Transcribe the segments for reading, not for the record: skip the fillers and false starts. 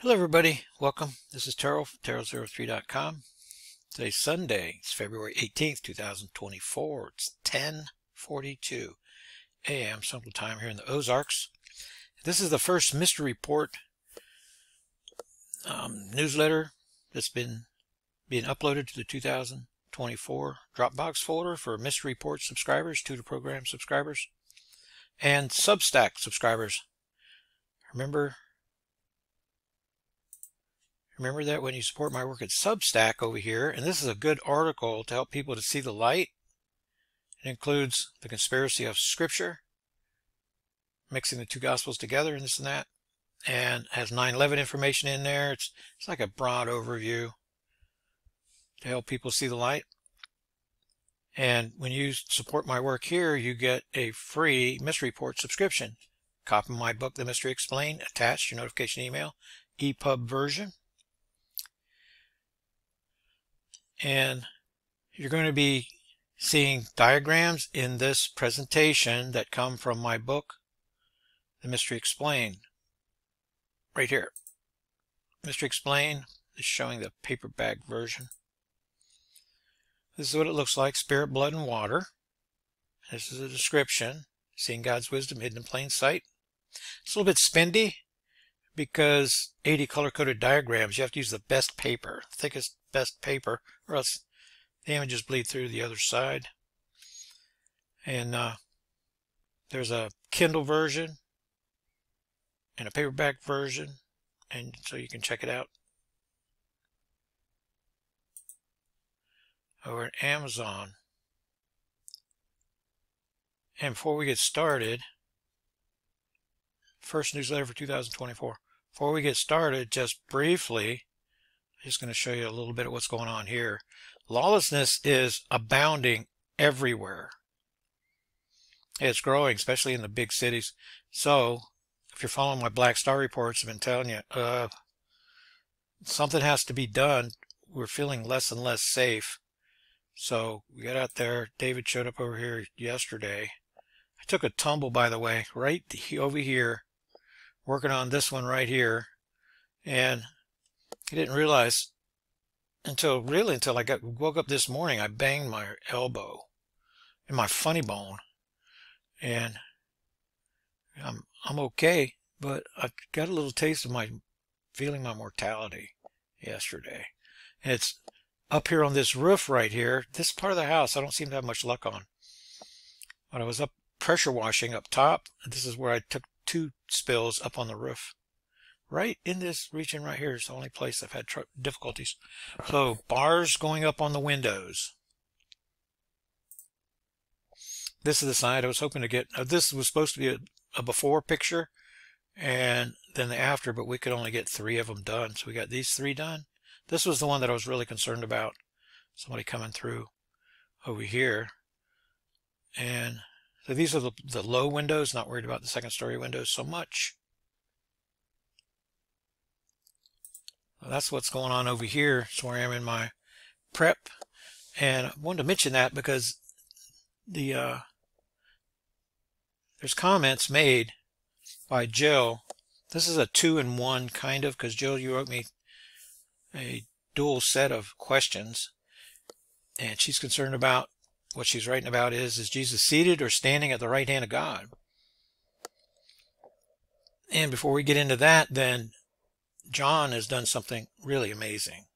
Hello everybody, welcome. This is Terral, Terral03.com. Today's Sunday, it's February 18th, 2024. It's 10:42 a.m. Central Time here in the Ozarks. This is the first Mystery Report newsletter that's been being uploaded to the 2024 Dropbox folder for Mystery Report subscribers, tutor program subscribers, and Substack subscribers. Remember that when you support my work at Substack over here, and this is a good article to help people to see the light. It includes the conspiracy of Scripture, mixing the two Gospels together and this and that, and has 9/11 information in there. It's like a broad overview to help people see the light. And when you support my work here, you get a free Mystery Report subscription. Copy my book, The Mystery Explained, attached to your notification email, EPUB version. And you're going to be seeing diagrams in this presentation that come from my book, The Mystery Explained, right here. Mystery Explained is showing the paperback version. This is what it looks like, Spirit, Blood, and Water. This is a description, Seeing God's Wisdom Hidden in Plain Sight. It's a little bit spendy because 80 color-coded diagrams, you have to use the best paper, thickest best paper, or else the images bleed through the other side. And there's a Kindle version and a paperback version, and so you can check it out over at Amazon. And before we get started, first newsletter for 2024. Before we get started, just briefly, I'm just going to show you a little bit of what's going on here. Lawlessness is abounding everywhere. It's growing, especially in the big cities. So, if you're following my Black Star reports, I've been telling you, something has to be done. We're feeling less and less safe. So, we got out there. David showed up over here yesterday. I took a tumble, by the way, right over here, working on this one right here. And I didn't realize until I woke up this morning, I banged my elbow and my funny bone, and I'm okay, but I got a little taste of feeling my mortality yesterday. And it's up here on this roof right here, this part of the house I don't seem to have much luck on. When I was up pressure washing up top, this is where I took two spills up on the roof. Right in this region right here is the only place I've had difficulties. So bars going up on the windows. This is the side I was hoping to get. This was supposed to be a before picture and then the after, but we could only get 3 of them done. So we got these 3 done. This was the one that I was really concerned about. Somebody coming through over here. And so these are the low windows. Not worried about the second story windows so much. That's what's going on over here. It's where I am in my prep, and I wanted to mention that because the there's comments made by Jill. This is a 2-in-1 kind of, because Jill, you wrote me a dual set of questions, and she's concerned about what she's writing about is Jesus seated or standing at the right hand of God? And before we get into that, then John has done something really amazing.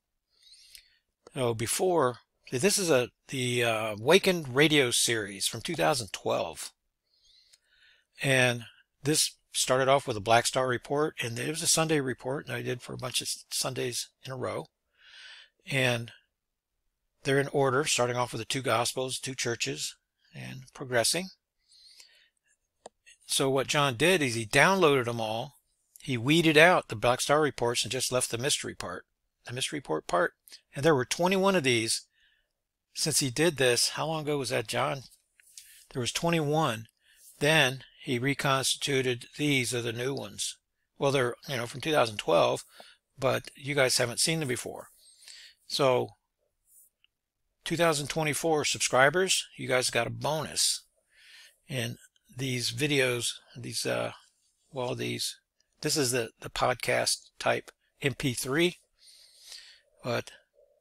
So before, this is the Awakened radio series from 2012, and this started off with a Black Star report, and it was a Sunday report, and I did for a bunch of Sundays in a row, and they're in order, starting off with the two Gospels, two churches, and progressing. So what John did is he downloaded them all. He weeded out the Black Star reports and just left the mystery part, And there were 21 of these since he did this. How long ago was that, John? There was 21. Then he reconstituted these are the new ones. Well, they're, you know, from 2012, but you guys haven't seen them before. So 2024 subscribers, you guys got a bonus in these videos. These, well, these. This is the podcast type MP3, but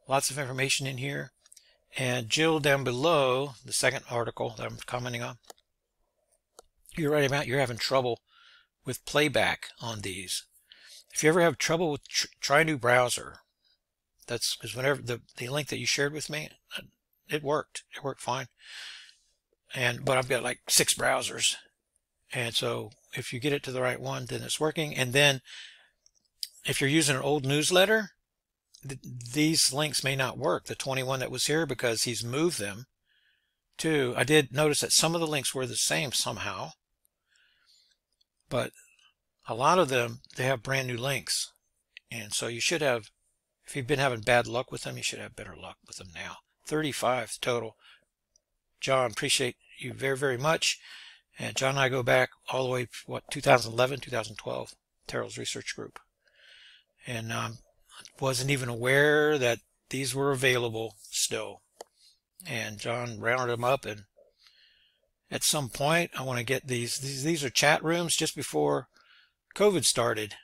lots of information in here. And Jill down below, the second article that I'm commenting on, you're writing about you're having trouble with playback on these. If you ever have trouble with try new browser, that's because whenever the link that you shared with me, it worked fine. But I've got like 6 browsers, and so if you get it to the right one, then it's working. And then if you're using an old newsletter, these links may not work, the 21 that was here, because he's moved them to. I did notice that some of the links were the same somehow, but a lot of them, they have brand new links, and so you should have, if you've been having bad luck with them, you should have better luck with them now. 35 total. John, appreciate you very, very much. And John and I go back all the way, what, 2011, 2012, Terrell's research group. And wasn't even aware that these were available still. And John rounded them up, and at some point I want to get these. These are chat rooms just before COVID started.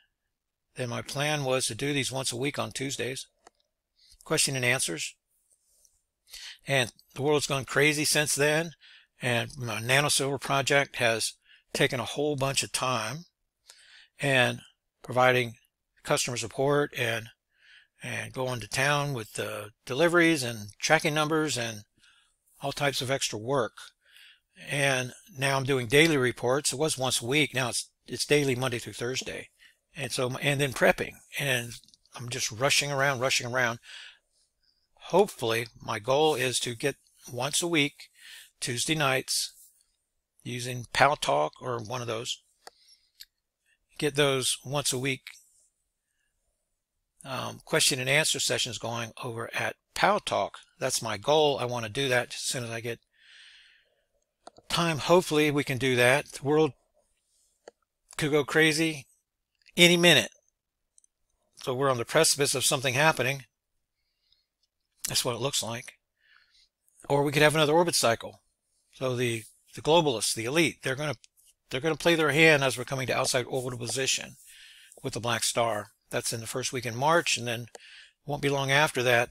Then my plan was to do these once a week on Tuesdays. Question and answers. And the world's gone crazy since then, and my nanosilver project has taken a whole bunch of time, and providing customer support and going to town with the deliveries and tracking numbers and all types of extra work. And now I'm doing daily reports. It was once a week. Now it's daily, Monday through Thursday. And so, and then prepping, and I'm just rushing around. Hopefully, my goal is to get once a week, Tuesday nights, using Pal Talk or one of those. Get those once a week question and answer sessions going over at Pal Talk. That's my goal. I want to do that as soon as I get time. Hopefully, we can do that. The world could go crazy any minute, so we're on the precipice of something happening. That's what it looks like. Or we could have another orbit cycle. So the globalists, the elite, they're gonna play their hand as we're coming to outside orbital position with the black star. That's in the first week in March, and then won't be long after that,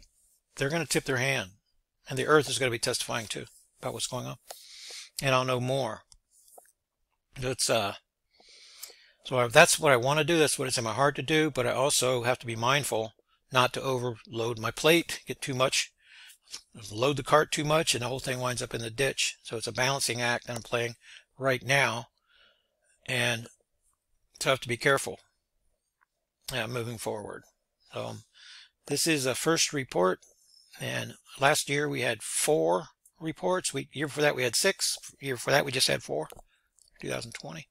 they're gonna tip their hand. And the Earth is gonna be testifying too about what's going on. And I'll know more. It's so that's what I want to do, that's what it's in my heart to do, but I also have to be mindful not to overload my plate, get too much, load the cart too much, and the whole thing winds up in the ditch. So it's a balancing act that I'm playing right now, and so I have to be careful moving forward. So this is a first report, and last year we had 4 reports. Year before that we had 6. Year before that we just had 4, 2020.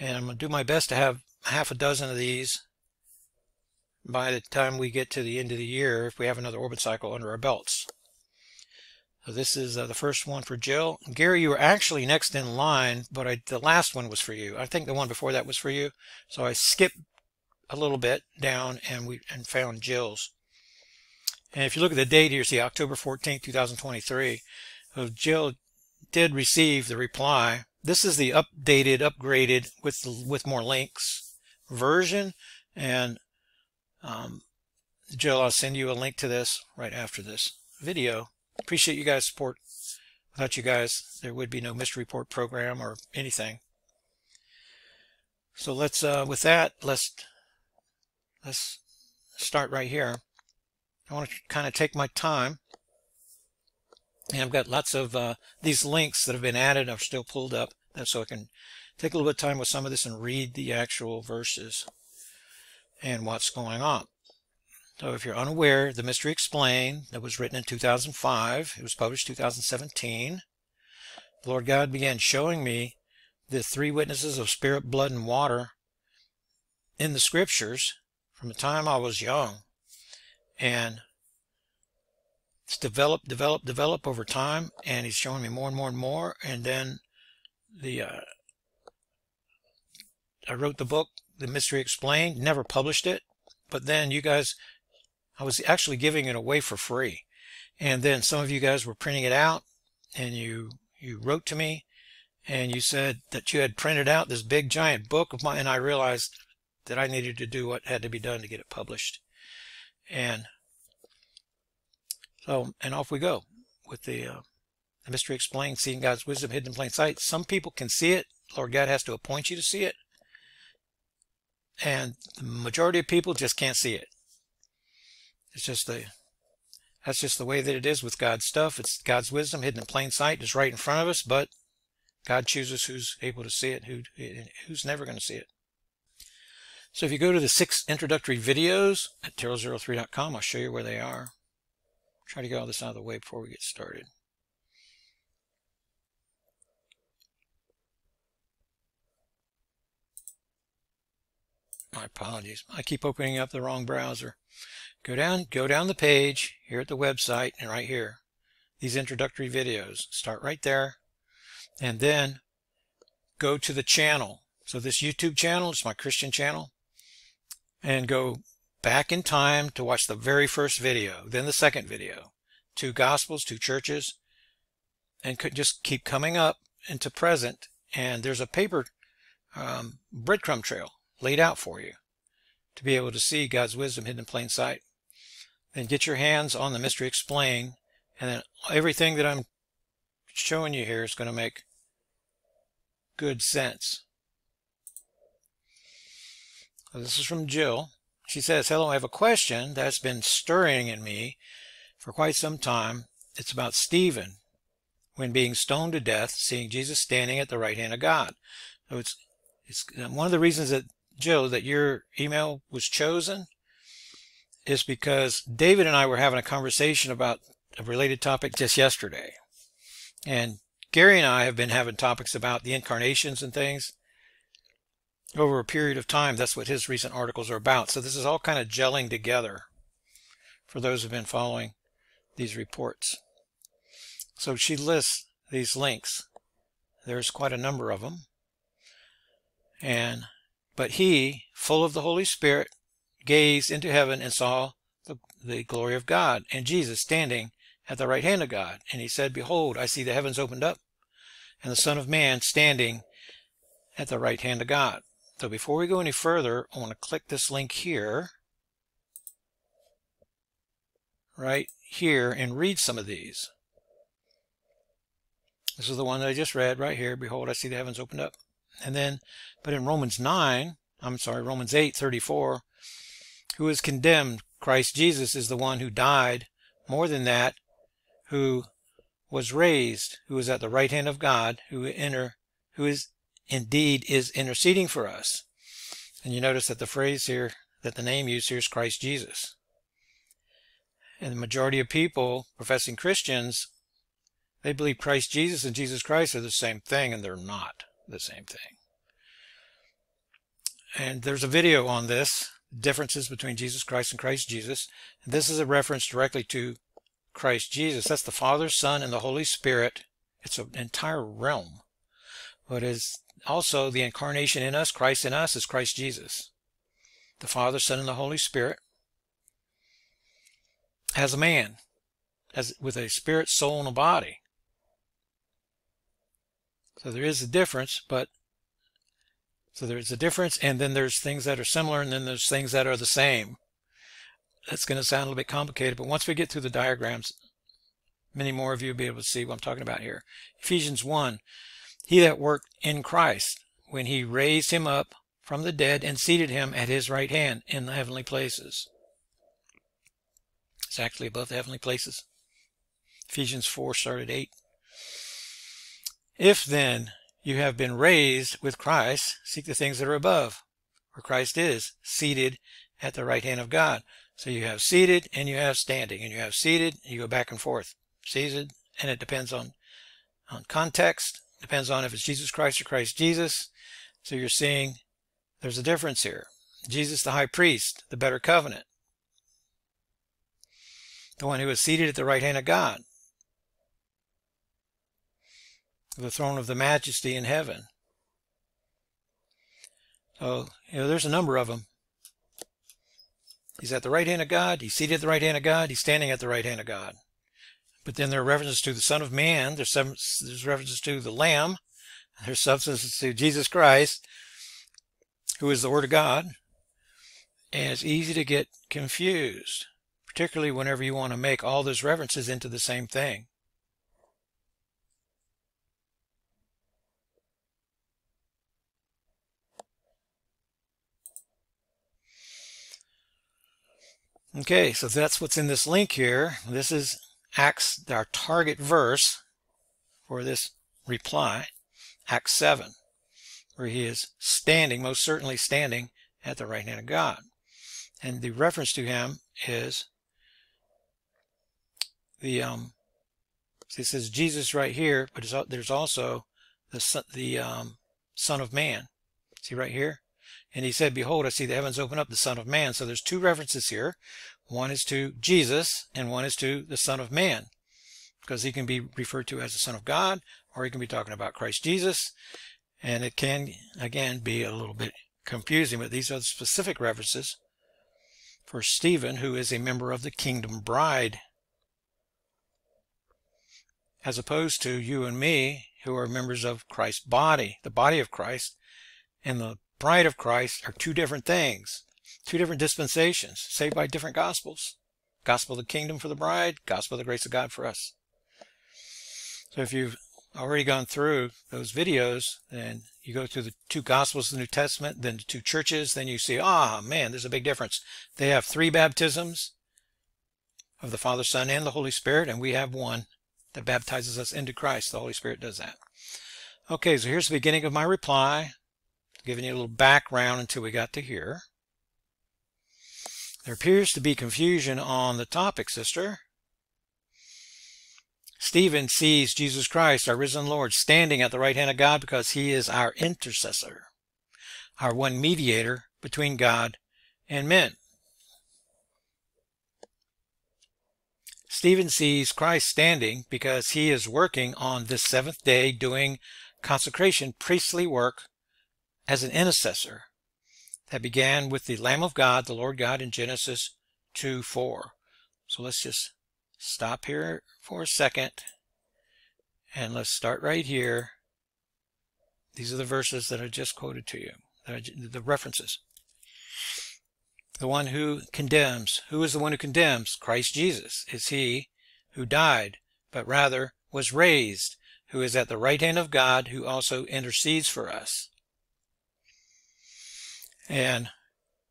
And I'm going to do my best to have half a dozen of these by the time we get to the end of the year, if we have another orbit cycle under our belts. So this is the first one for Jill. Gary, you were actually next in line, but the last one was for you. I think the one before that was for you. So I skipped a little bit down and found Jill's. And if you look at the date here, see October 14, 2023. So Jill did receive the reply. This is the updated, upgraded with more links version. And Jill, I'll send you a link to this right after this video. Appreciate you guys' support. Without you guys, there would be no Mystery Report program or anything. So let's with that, let's start right here. I want to kind of take my time, and I've got lots of these links that have been added are still pulled up, and so I can take a little bit of time with some of this and read the actual verses and what's going on. So if you're unaware, The Mystery Explained, that was written in 2005. It was published 2017. The Lord God began showing me the 3 witnesses of spirit, blood, and water in the scriptures from the time I was young. And it's developed over time, and he's showing me more and more and more. And then I wrote the book, The Mystery Explained, never published it, but then you guys, I was actually giving it away for free, and then some of you guys were printing it out, and you wrote to me, and you said that you had printed out this big giant book of mine, and I realized that I needed to do what had to be done to get it published. And so, and off we go with the Mystery Explained, seeing God's wisdom hidden in plain sight. Some people can see it. Lord God has to appoint you to see it. And the majority of people just can't see it. It's just the, that's just the way that it is with God's stuff. It's God's wisdom hidden in plain sight. It's right in front of us, but God chooses who's able to see it, who's never going to see it. So if you go to the 6 introductory videos at Terral03.com, I'll show you where they are. Try to get all this out of the way before we get started. My apologies. I keep opening up the wrong browser. Go down the page here at the website, and right here, these introductory videos. Start right there, and then go to the channel. So this YouTube channel, it's my Christian channel, and go back in time to watch the very first video, then the second video, 2 gospels, 2 churches, and could just keep coming up into present. And there's a paper breadcrumb trail laid out for you to be able to see God's wisdom hidden in plain sight. Then get your hands on the Mystery Explained, and then everything that I'm showing you here is going to make good sense. So this is from Jill. She says, hello, I have a question that's been stirring in me for quite some time. It's about Stephen, when being stoned to death, seeing Jesus standing at the right hand of God. So it's one of the reasons that, Jill, that your email was chosen is because David and I were having a conversation about a related topic just yesterday. And Gary and I have been having topics about the incarnations and things over a period of time. That's what his recent articles are about. So this is all kind of gelling together for those who've been following these reports. So she lists these links. There's quite a number of them. And but he, full of the Holy Spirit, gazed into heaven and saw the glory of God and Jesus standing at the right hand of God. And he said, behold, I see the heavens opened up and the Son of Man standing at the right hand of God. So before we go any further, I want to click this link here, right here, and read some of these. This is the one that I just read right here. Behold, I see the heavens opened up. And then, but in Romans 8:34, who is condemned, Christ Jesus is the one who died, more than that, who was raised, who is at the right hand of God, who is indeed is interceding for us. And you notice that the phrase here, that the name used here is Christ Jesus. And the majority of people, professing Christians, they believe Christ Jesus and Jesus Christ are the same thing, and they're not the same thing. And there's a video on this, differences between Jesus Christ and Christ Jesus. And this is a reference directly to Christ Jesus. That's the Father, Son, and the Holy Spirit. It's an entire realm. But is also the incarnation in us, Christ in us, is Christ Jesus. The Father, Son, and the Holy Spirit as a man, as with a spirit, soul, and a body. So there is a difference, but so there's a difference, and then there's things that are similar, and then there's things that are the same. That's going to sound a little bit complicated, but once we get through the diagrams, many more of you will be able to see what I'm talking about here. Ephesians 1, he that worked in Christ, when he raised him up from the dead and seated him at his right hand in the heavenly places. It's actually above the heavenly places. Ephesians 4, started 8. If then you have been raised with Christ, seek the things that are above, where Christ is, seated at the right hand of God. So you have seated and you have standing, and you have seated, and you go back and forth. Seated, and it depends on context, depends on if it's Jesus Christ or Christ Jesus. So you're seeing there's a difference here. Jesus the high priest, the better covenant, the one who is seated at the right hand of God, the throne of the majesty in heaven. So, you know, there's a number of them. He's at the right hand of God. He's seated at the right hand of God. He's standing at the right hand of God. But then there are references to the Son of Man. There's references to the Lamb. There's substance to Jesus Christ, who is the Word of God. And it's easy to get confused, particularly whenever you want to make all those references into the same thing. Okay, so that's what's in this link here. This is Acts, our target verse for this reply, Acts 7, where he is standing, most certainly standing at the right hand of God. And the reference to him is the, it says Jesus right here, but there's also the Son of Man. See right here? And he said, behold, I see the heavens open up, the Son of Man. So there's two references here. One is to Jesus and one is to the Son of Man, because he can be referred to as the Son of God, or he can be talking about Christ Jesus. And it can, again, be a little bit confusing, but these are the specific references for Stephen, who is a member of the Kingdom Bride, as opposed to you and me, who are members of Christ's body. The body of Christ and the bride of Christ are two different things, two different dispensations, saved by different gospels. Gospel of the kingdom for the bride, gospel of the grace of God for us. So if you've already gone through those videos, then you go through the two gospels of the New Testament, then the two churches, then you see, ah, man, there's a big difference. They have three baptisms of the Father, Son, and the Holy Spirit, and we have one that baptizes us into Christ. The Holy Spirit does that. Okay, so here's the beginning of my reply, giving you a little background until we got to here. There appears to be confusion on the topic, sister. Stephen sees Jesus Christ, our risen Lord, standing at the right hand of God because he is our intercessor, our one mediator between God and men. Stephen sees Christ standing because he is working on this seventh day doing consecration, priestly work, as an intercessor that began with the Lamb of God, the Lord God, in Genesis 2:4. So let's just stop here for a second and let's start right here. These are the verses that I just quoted to you, the references. The one who condemns. Who is the one who condemns? Christ Jesus is he who died, but rather was raised, who is at the right hand of God, who also intercedes for us. And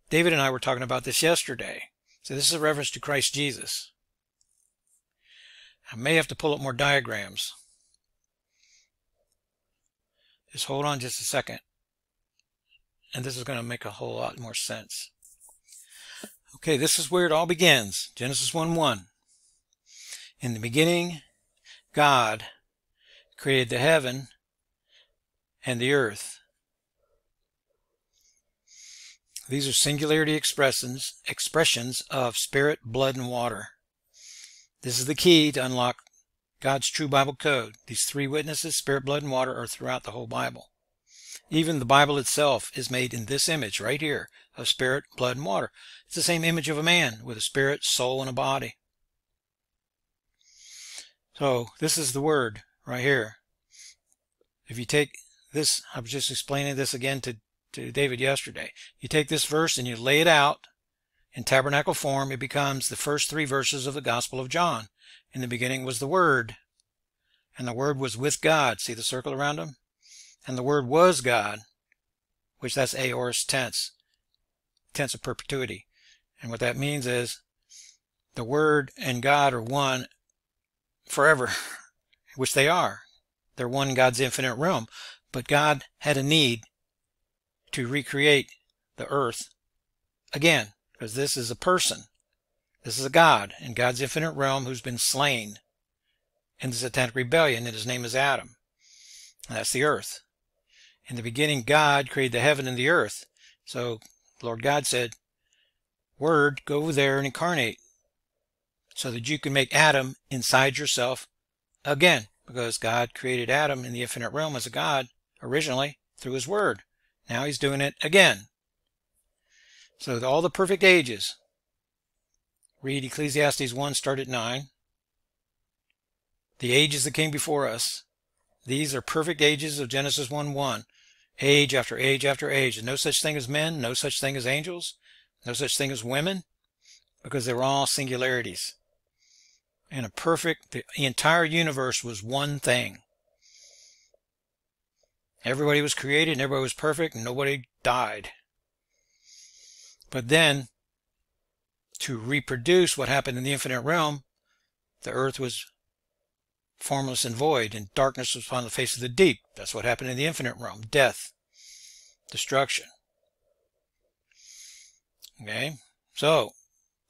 David and I were talking about this yesterday. So this is a reference to Christ Jesus. I may have to pull up more diagrams. Just hold on just a second. And this is going to make a whole lot more sense. Okay, this is where it all begins. Genesis 1:1. In the beginning, God created the heaven and the earth. These are singularity expressions of spirit, blood, and water. This is the key to unlock God's true Bible code. These three witnesses, spirit, blood, and water, are throughout the whole Bible. Even the Bible itself is made in this image right here of spirit, blood, and water. It's the same image of a man with a spirit, soul, and a body. So this is the word right here. If you take this, I was just explaining this again to David yesterday. You take this verse and you lay it out in tabernacle form, it becomes the first three verses of the Gospel of John. In the beginning was the Word, and the Word was with God. See the circle around him? And the Word was God, which that's aorist tense, tense of perpetuity. And what that means is the Word and God are one forever, which they are. They're one in God's infinite realm. But God had a need to recreate the earth again, because this is a person. This is a God in God's infinite realm who's been slain in the satanic rebellion, and his name is Adam. And that's the earth. In the beginning, God created the heaven and the earth. So Lord God said, Word, go over there and incarnate so that you can make Adam inside yourself again, because God created Adam in the infinite realm as a God originally through his Word. Now he's doing it again. So all the perfect ages. Read Ecclesiastes 1, start at 9. The ages that came before us. These are perfect ages of Genesis 1:1. Age after age after age. And no such thing as men, no such thing as angels, No such thing as women, because they were all singularities. And the entire universe was one thing. Everybody was created and everybody was perfect and nobody died. But then, to reproduce what happened in the infinite realm, the earth was formless and void, and darkness was upon the face of the deep. That's what happened in the infinite realm. Death. Destruction. Okay? So,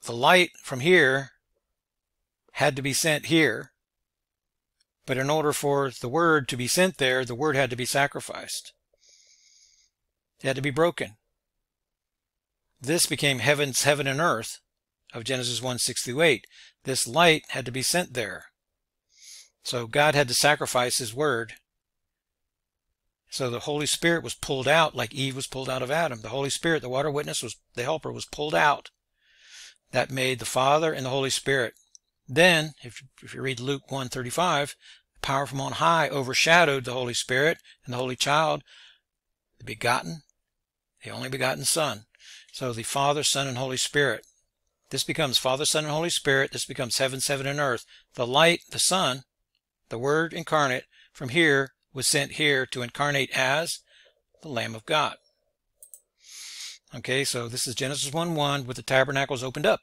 the light from here had to be sent here. But in order for the word to be sent there, the word had to be sacrificed. It had to be broken. This became heaven's heaven and earth of Genesis 1:6-8. This light had to be sent there. So God had to sacrifice his word. So the Holy Spirit was pulled out like Eve was pulled out of Adam. The Holy Spirit, the water witness, was the helper, was pulled out. That made the Father and the Holy Spirit. Then, if you read Luke 1:35, the power from on high overshadowed the Holy Spirit and the Holy Child, the begotten, the only begotten Son. So the Father, Son, and Holy Spirit. This becomes Father, Son, and Holy Spirit. This becomes heaven, heaven, and earth. The light, the Son, the Word incarnate, from here was sent here to incarnate as the Lamb of God. Okay, so this is Genesis 1:1 with the tabernacles opened up.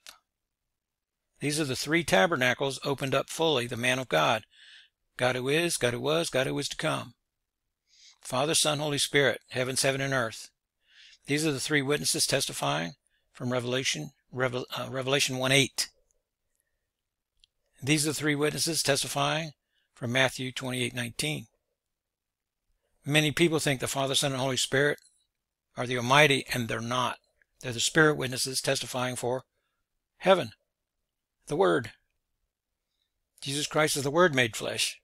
These are the three tabernacles opened up fully, the man of God. God who is, God who was, God who is to come. Father, Son, Holy Spirit, heaven, heaven, and earth. These are the three witnesses testifying from Revelation 1:8. These are the three witnesses testifying from Matthew 28:19. Many people think the Father, Son, and Holy Spirit are the Almighty, and they're not. They're the Spirit witnesses testifying for heaven, the Word. Jesus Christ is the Word made flesh.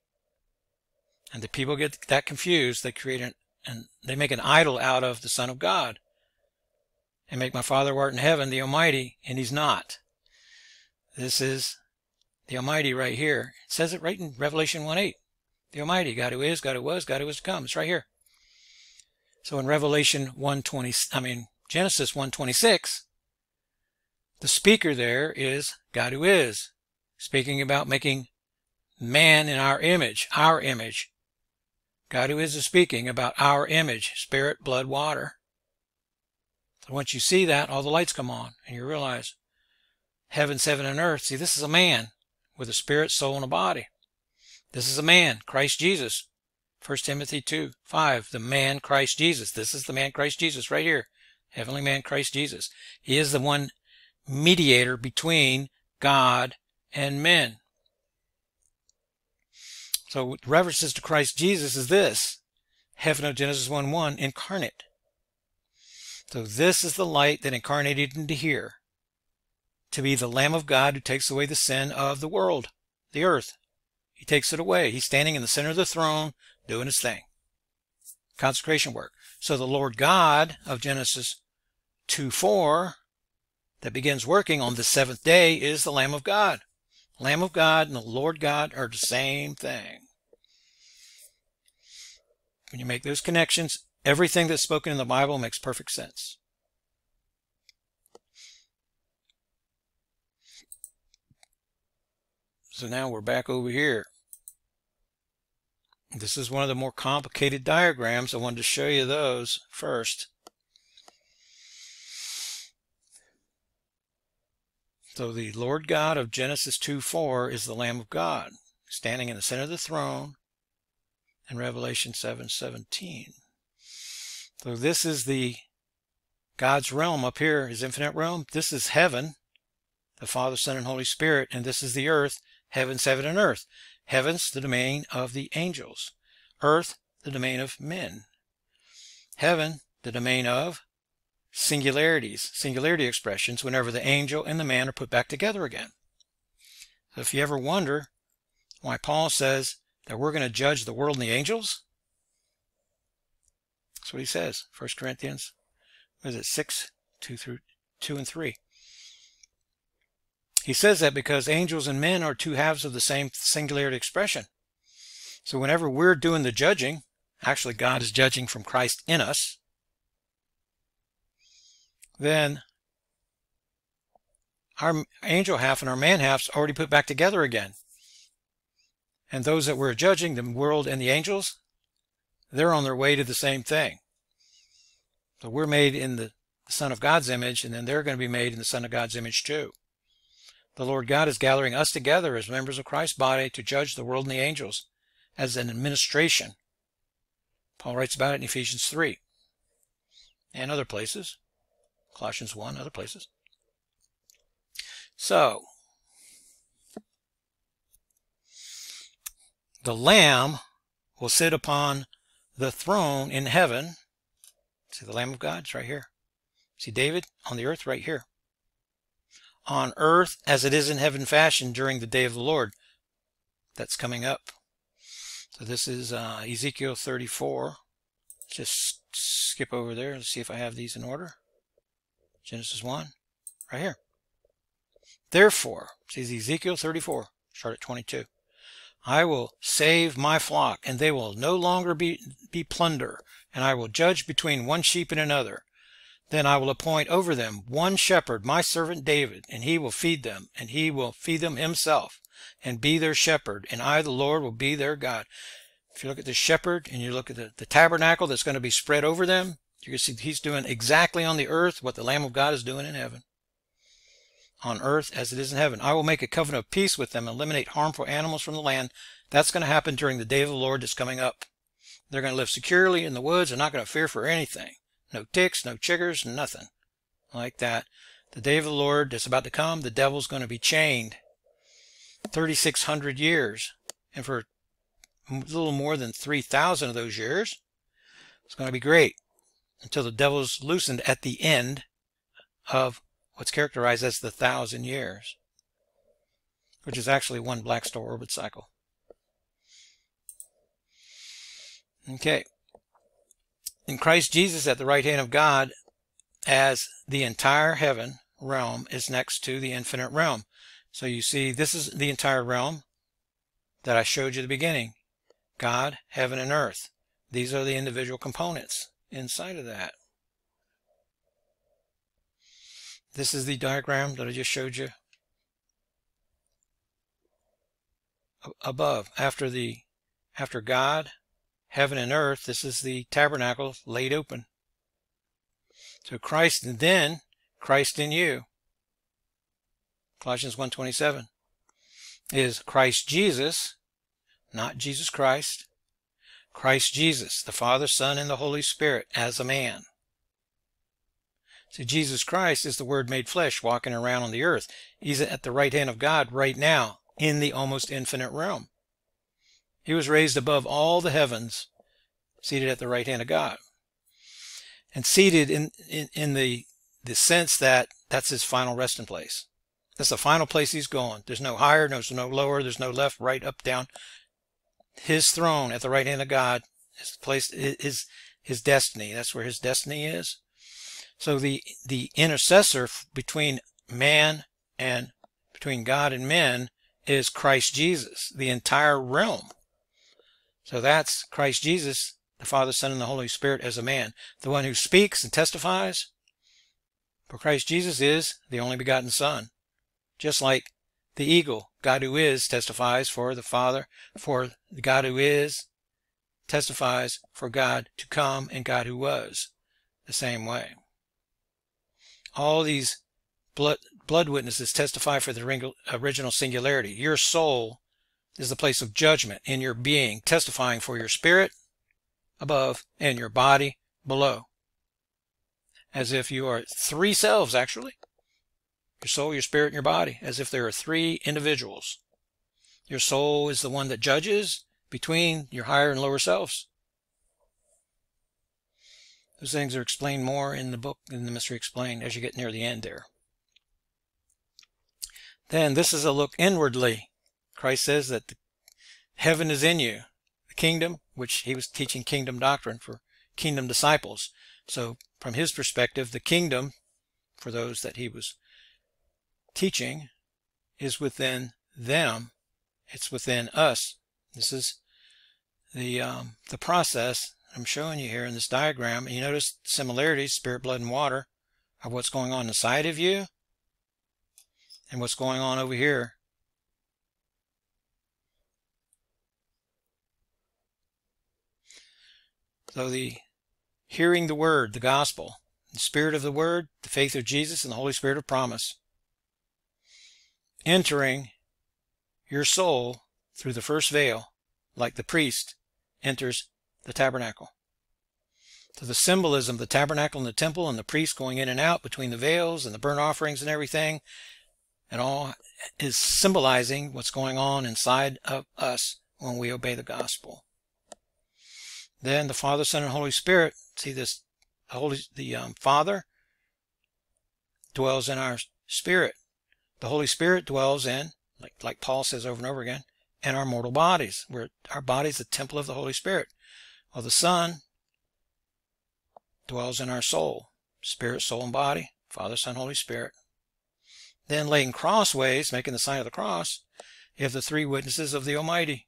And the people get that confused. They create and they make an idol out of the Son of God. And make my Father who art in heaven the Almighty, and he's not. This is the Almighty right here. It says it right in Revelation 1:8. The Almighty, God who is, God who was, God who is to come. It's right here. So in Genesis 1:26, the speaker there is God who is, speaking about making man in our image. God who is speaking about our image, spirit, blood, water. So once you see that, all the lights come on, and you realize heaven, heaven, and earth. See, this is a man with a spirit, soul, and a body. This is a man, Christ Jesus. 1 Timothy 2:5, the man, Christ Jesus. This is the man, Christ Jesus, right here. Heavenly man, Christ Jesus. He is the one mediator between God and men. So references to Christ Jesus is this, heaven of Genesis 1:1, incarnate. So this is the light that incarnated into here, to be the Lamb of God who takes away the sin of the world, the earth. He takes it away. He's standing in the center of the throne, doing his thing. Consecration work. So the Lord God of Genesis 2:4, that begins working on the seventh day, is the Lamb of God. Lamb of God and the Lord God are the same thing. When you make those connections, everything that's spoken in the Bible makes perfect sense. So now we're back over here. This is one of the more complicated diagrams. I wanted to show you those first. So the Lord God of Genesis 2:4 is the Lamb of God, standing in the center of the throne in Revelation 7:17. So this is the God's realm up here, his infinite realm. This is heaven, the Father, Son, and Holy Spirit, and this is the earth, heavens, heaven, and earth. Heavens, the domain of the angels. Earth, the domain of men. Heaven, the domain of singularities, singularity expressions, whenever the angel and the man are put back together again. So if you ever wonder why Paul says that we're going to judge the world and the angels, that's what he says. 1 Corinthians, what is it, 6:2 through 2 and 3. He says that because angels and men are two halves of the same singularity expression. So whenever we're doing the judging, actually God is judging from Christ in us, then our angel half and our man half's already put back together again. And those that we're judging, the world and the angels, they're on their way to the same thing. So we're made in the Son of God's image, and then they're going to be made in the Son of God's image too. The Lord God is gathering us together as members of Christ's body to judge the world and the angels as an administration. Paul writes about it in Ephesians 3 and other places. Colossians 1, other places. So, the Lamb will sit upon the throne in heaven. See, the Lamb of God is right here. See, David on the earth right here. On earth as it is in heaven fashion during the day of the Lord. That's coming up. So this is Ezekiel 34. Just skip over there and see if I have these in order. Genesis 1, right here. Therefore, see Ezekiel 34, start at 22. I will save my flock, and they will no longer be plunder, and I will judge between one sheep and another. Then I will appoint over them one shepherd, my servant David, and he will feed them, and he will feed them himself, and be their shepherd, and I, the Lord, will be their God. If you look at the shepherd, and you look at the tabernacle that's going to be spread over them, you can see he's doing exactly on the earth what the Lamb of God is doing in heaven. On earth as it is in heaven. I will make a covenant of peace with them and eliminate harmful animals from the land. That's going to happen during the day of the Lord that's coming up. They're going to live securely in the woods. They're not going to fear for anything. No ticks, no chiggers, nothing like that. The day of the Lord that's about to come, the devil's going to be chained 3,600 years. And for a little more than 3,000 of those years, it's going to be great until the devil's loosened at the end of what's characterized as the 1,000 years, which is actually one black star orbit cycle. Okay. In Christ Jesus at the right hand of God, as the entire heaven realm is next to the infinite realm. So you see, this is the entire realm that I showed you at the beginning. God, heaven, and earth. These are the individual components inside of that. This is the diagram that I just showed you above. After God, heaven and earth, this is the tabernacle laid open. So Christ and then Christ in you. Colossians 1:27 is Christ Jesus, not Jesus Christ. Christ Jesus, the Father, Son, and the Holy Spirit as a man. So Jesus Christ is the Word made flesh walking around on the earth. He's at the right hand of God right now in the almost infinite realm. He was raised above all the heavens, seated at the right hand of God. And seated in the sense that that's his final resting place. That's the final place he's going. There's no higher, there's no lower, there's no left, right, up, down. His throne at the right hand of God is the place, is his destiny. That's where his destiny is. So the intercessor between man and between God and men is Christ Jesus, the entire realm. So that's Christ Jesus, the Father, Son, and the Holy Spirit as a man. The one who speaks and testifies for Christ Jesus is the only begotten Son. Just like the eagle, God who is testifies for the Father, for the God who is testifies for God to come and God who was, the same way. All these blood witnesses testify for the original singularity. Your soul is the place of judgment in your being, testifying for your spirit above and your body below. As if you are three selves, actually. Your soul, your spirit, and your body. As if there are three individuals. Your soul is the one that judges between your higher and lower selves. Those things are explained more in the book, in the Mystery Explained, as you get near the end there. Then this is a look inwardly. Christ says that heaven is in you, the kingdom, which he was teaching kingdom doctrine for kingdom disciples. So from his perspective, the kingdom, for those that he was teaching, is within them. It's within us. This is the process I'm showing you here in this diagram, and you notice similarities, spirit, blood, and water, of what's going on inside of you and what's going on over here. So the hearing the word, the gospel, the spirit of the word, the faith of Jesus, and the Holy Spirit of promise, entering your soul through the first veil, like the priest enters the tabernacle. So the symbolism, the tabernacle and the temple and the priest going in and out between the veils and the burnt offerings and everything, and all is symbolizing what's going on inside of us when we obey the gospel. Then the Father, Son, and Holy Spirit. See this, the Father dwells in our spirit. The Holy Spirit dwells in, like Paul says over and over again, in our mortal bodies. Where our body's the temple of the Holy Spirit. Well, the Son dwells in our soul, spirit, soul, and body. Father, Son, Holy Spirit. Then laying crossways, making the sign of the cross, you have the three witnesses of the Almighty.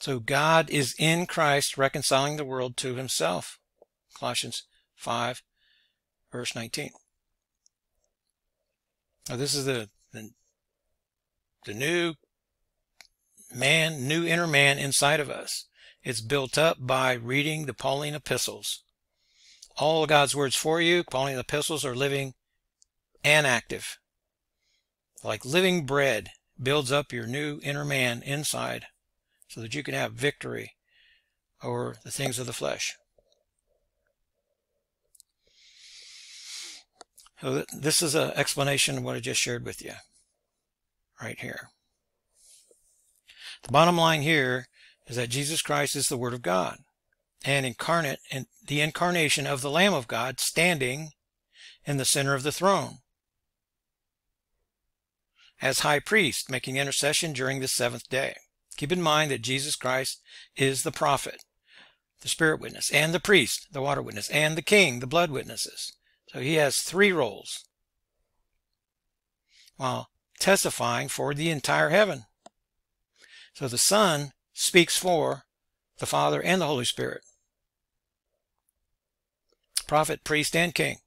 So God is in Christ reconciling the world to himself. Colossians 5, verse 19. Now this is the new man, new inner man inside of us. It's built up by reading the Pauline epistles. All of God's words for you, Pauline epistles, are living and active. Like living bread, builds up your new inner man inside, so that you can have victory over the things of the flesh. So this is an explanation of what I just shared with you right here. The bottom line here is that Jesus Christ is the Word of God, and incarnate in the incarnation of the Lamb of God standing in the center of the throne as high priest, making intercession during the seventh day. Keep in mind that Jesus Christ is the prophet, the spirit witness, and the priest, the water witness, and the king, the blood witnesses. So he has three roles while testifying for the entire heaven. So the Son speaks for the Father and the Holy Spirit. Prophet, priest, and king.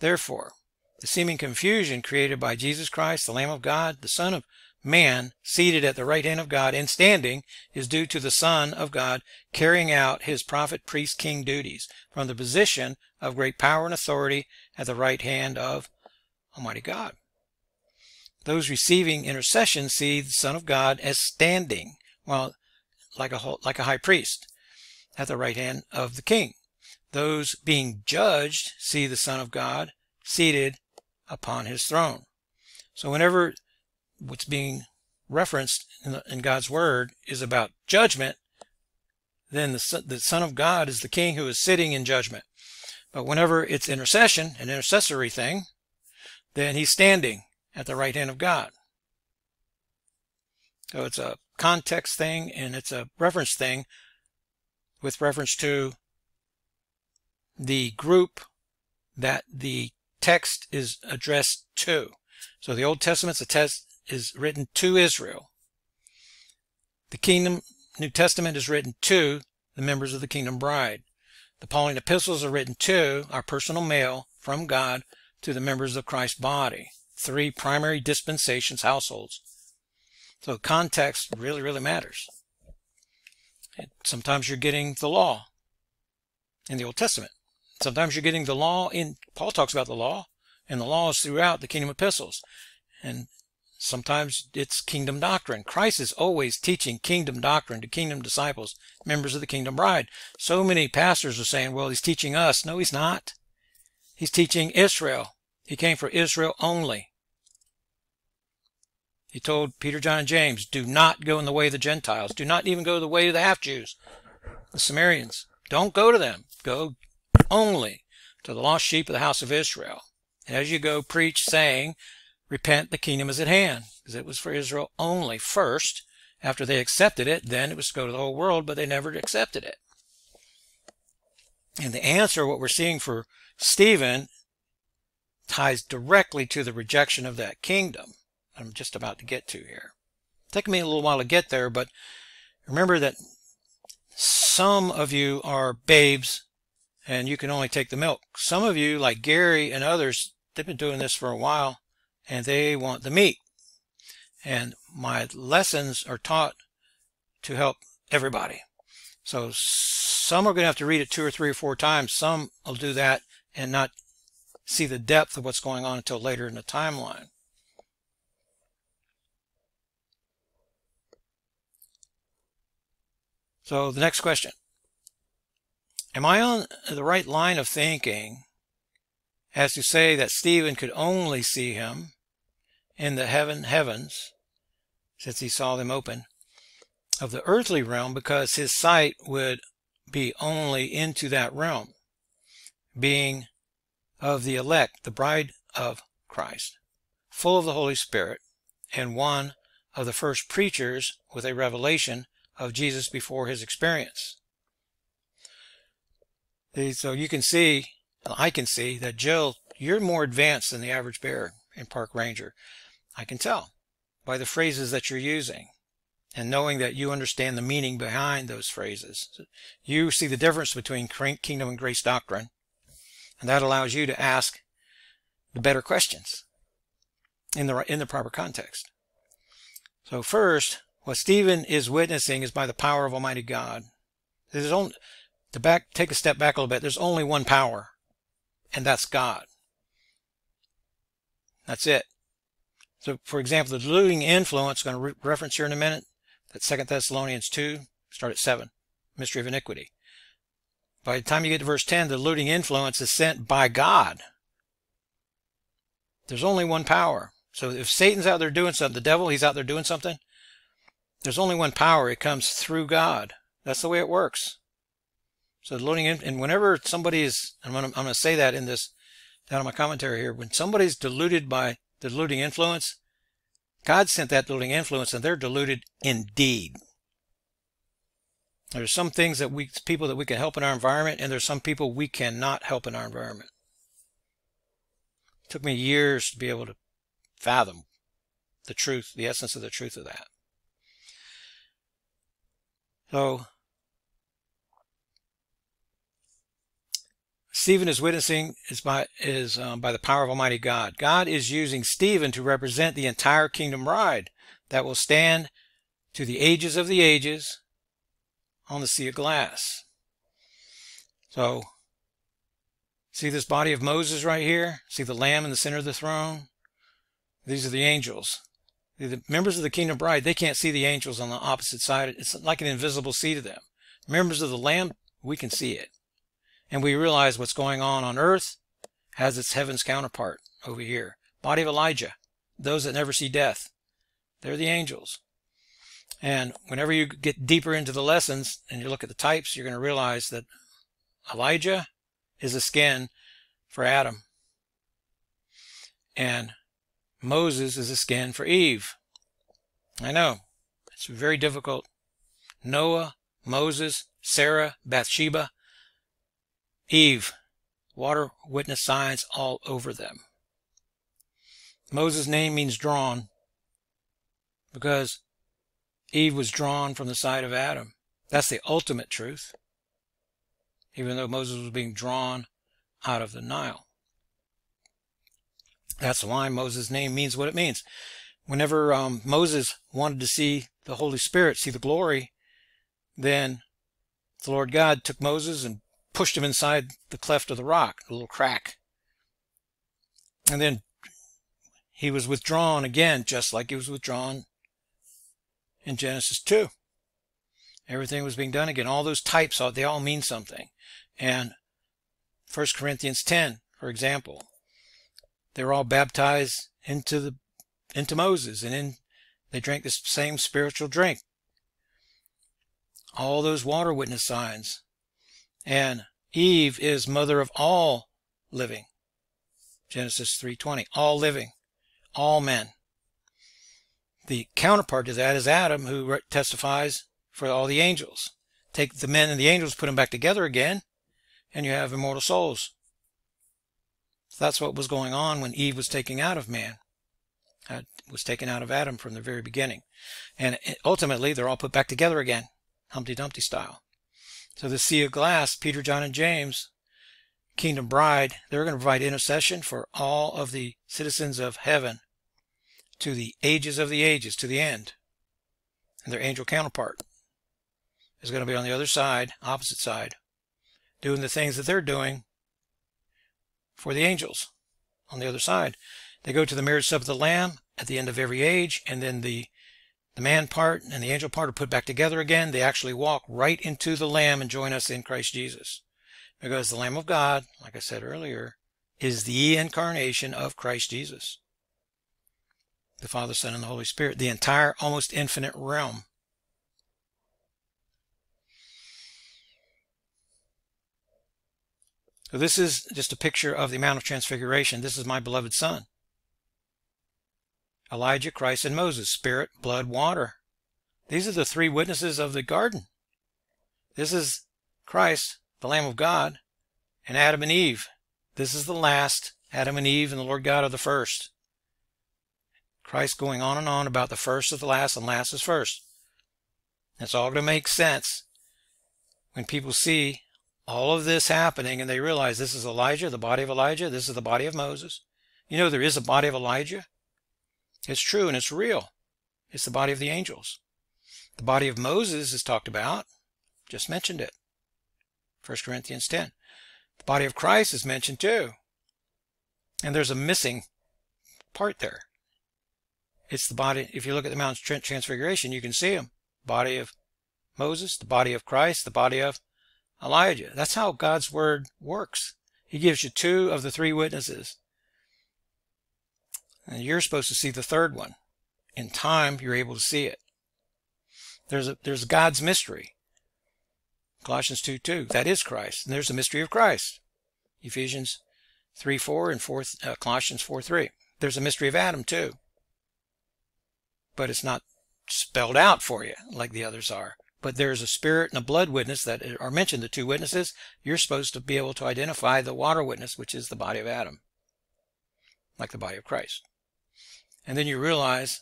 Therefore, the seeming confusion created by Jesus Christ, the Lamb of God, the Son of Man, seated at the right hand of God and standing, is due to the Son of God carrying out his prophet, priest, king duties from the position of great power and authority at the right hand of Almighty God. Those receiving intercession see the Son of God as standing, well, like a high priest, at the right hand of the king. Those being judged see the Son of God seated upon his throne. So whenever what's being referenced in God's word is about judgment, then the Son of God is the king who is sitting in judgment. But whenever it's intercession, an intercessory thing, then he's standing at the right hand of God. So it's a context thing, and it's a reference thing with reference to the group that the text is addressed to. So the Old Testament's a text is written to Israel. The Kingdom New Testament is written to the members of the Kingdom Bride. The Pauline epistles are written to our personal mail from God to the members of Christ's body. Three primary dispensations, households. So context really, really matters. And sometimes you're getting the law in the Old Testament. Sometimes you're getting the law in, Paul talks about the law, and the law is throughout the Kingdom epistles. And sometimes it's kingdom doctrine. Christ is always teaching kingdom doctrine to kingdom disciples, members of the Kingdom Bride. So many pastors are saying, well, he's teaching us. No, he's not. He's teaching Israel. He came for Israel only. He told Peter, John, and James, do not go in the way of the Gentiles. Do not even go the way of the half-Jews, the Samaritans. Don't go to them. Go only to the lost sheep of the house of Israel. And as you go, preach, saying, repent, the kingdom is at hand, because it was for Israel only first. After they accepted it, then it was to go to the whole world, but they never accepted it. And the answer, what we're seeing for Stephen, ties directly to the rejection of that kingdom I'm just about to get to here. It's taken me a little while to get there, but remember that some of you are babes and you can only take the milk. Some of you, like Gary and others, They've been doing this for a while, and they want the meat. And my lessons are taught to help everybody. So some are going to have to read it 2 or 3 or 4 times. Some will do that and not see the depth of what's going on until later in the timeline. So the next question. Am I on the right line of thinking as to say that Stephen could only see him in the heavens, since he saw them open, of the earthly realm, because his sight would be only into that realm, being of the elect, the bride of Christ, full of the Holy Spirit, and one of the first preachers with a revelation of Jesus before his experience? So you can see, I can see, that Jill, you're more advanced than the average bear and park ranger. I can tell by the phrases that you're using and knowing that you understand the meaning behind those phrases. You see the difference between kingdom and grace doctrine, and that allows you to ask the better questions in the proper context. So first, what Stephen is witnessing is by the power of Almighty God. There's only, take a step back a little bit, there's only one power, and that's God. That's it. So, for example, the deluding influence, I'm going to reference here in a minute, that 2 Thessalonians 2, start at 7, mystery of iniquity. By the time you get to verse 10, the deluding influence is sent by God. There's only one power. So if Satan's out there doing something, the devil, he's out there doing something, there's only one power. It comes through God. That's the way it works. So deluding, and whenever somebody is, and I'm going to say that in this, down in my commentary here, when somebody's deluded by the deluding influence, God sent that deluding influence, and they're deluded indeed. There's some things that people that we can help in our environment, and there's some people we cannot help in our environment. It took me years to be able to fathom the truth, the essence of the truth of that. So Stephen is witnessing by the power of Almighty God. God is using Stephen to represent the entire kingdom bride that will stand to the ages of the ages on the Sea of Glass. So, see this body of Moses right here? See the Lamb in the center of the throne? These are the angels. The members of the kingdom bride, they can't see the angels on the opposite side. It's like an invisible sea to them. Members of the Lamb, we can see it. And we realize what's going on earth has its heaven's counterpart over here. Body of Elijah, those that never see death, they're the angels. And whenever you get deeper into the lessons and you look at the types, you're going to realize that Elijah is a skin for Adam. And Moses is a skin for Eve. I know, it's very difficult. Noah, Moses, Sarah, Bathsheba, Eve, water witness signs all over them. Moses' name means drawn, because Eve was drawn from the side of Adam. That's the ultimate truth, even though Moses was being drawn out of the Nile. That's why Moses' name means what it means. Whenever Moses wanted to see the Holy Spirit, see the glory, then the Lord God took Moses and pushed him inside the cleft of the rock, a little crack. And then he was withdrawn again, just like he was withdrawn in Genesis 2. Everything was being done again. All those types, they all mean something. And 1 Corinthians 10, for example, they were all baptized into Moses, and they drank the same spiritual drink. All those water witness signs. And Eve is mother of all living. Genesis 3:20, all living, all men. The counterpart to that is Adam, who testifies for all the angels. Take the men and the angels, put them back together again, and you have immortal souls. So that's what was going on when Eve was taken out of man. That was taken out of Adam from the very beginning. And ultimately, they're all put back together again, Humpty Dumpty style. So the Sea of Glass, Peter, John, and James Kingdom Bride, they're going to provide intercession for all of the citizens of heaven to the ages of the ages, to the end. And their angel counterpart is going to be on the other side, opposite side, doing the things that they're doing for the angels on the other side. They go to the marriage supper of the Lamb at the end of every age, and then the man part and the angel part are put back together again. They actually walk right into the Lamb and join us in Christ Jesus. Because the Lamb of God, like I said earlier, is the incarnation of Christ Jesus. The Father, Son, and the Holy Spirit. The entire, almost infinite realm. So this is just a picture of the Mount of Transfiguration. This is my beloved Son. Elijah, Christ, and Moses. Spirit, blood, water. These are the three witnesses of the garden. This is Christ, the Lamb of God, and Adam and Eve. This is the last. Adam and Eve and the Lord God are the first. Christ going on and on about the first is the last and last is first. That's all going to make sense when people see all of this happening and they realize this is Elijah, the body of Elijah. This is the body of Moses. You know, there is a body of Elijah. It's true and it's real. It's the body of the angels. The body of Moses is talked about. Just mentioned it. 1 Corinthians 10. The body of Christ is mentioned too. And there's a missing part there. It's the body. If you look at the Mount of Transfiguration, you can see them. Body of Moses, the body of Christ, the body of Elijah. That's how God's word works. He gives you two of the three witnesses. And you're supposed to see the third one. In time, you're able to see it. There's God's mystery. Colossians 2:2, that is Christ. And there's the mystery of Christ. Ephesians 3:4 and Colossians 4:3. There's a mystery of Adam too. But it's not spelled out for you like the others are. But there's a spirit and a blood witness that are mentioned, the two witnesses. You're supposed to be able to identify the water witness, which is the body of Adam, like the body of Christ. And then you realize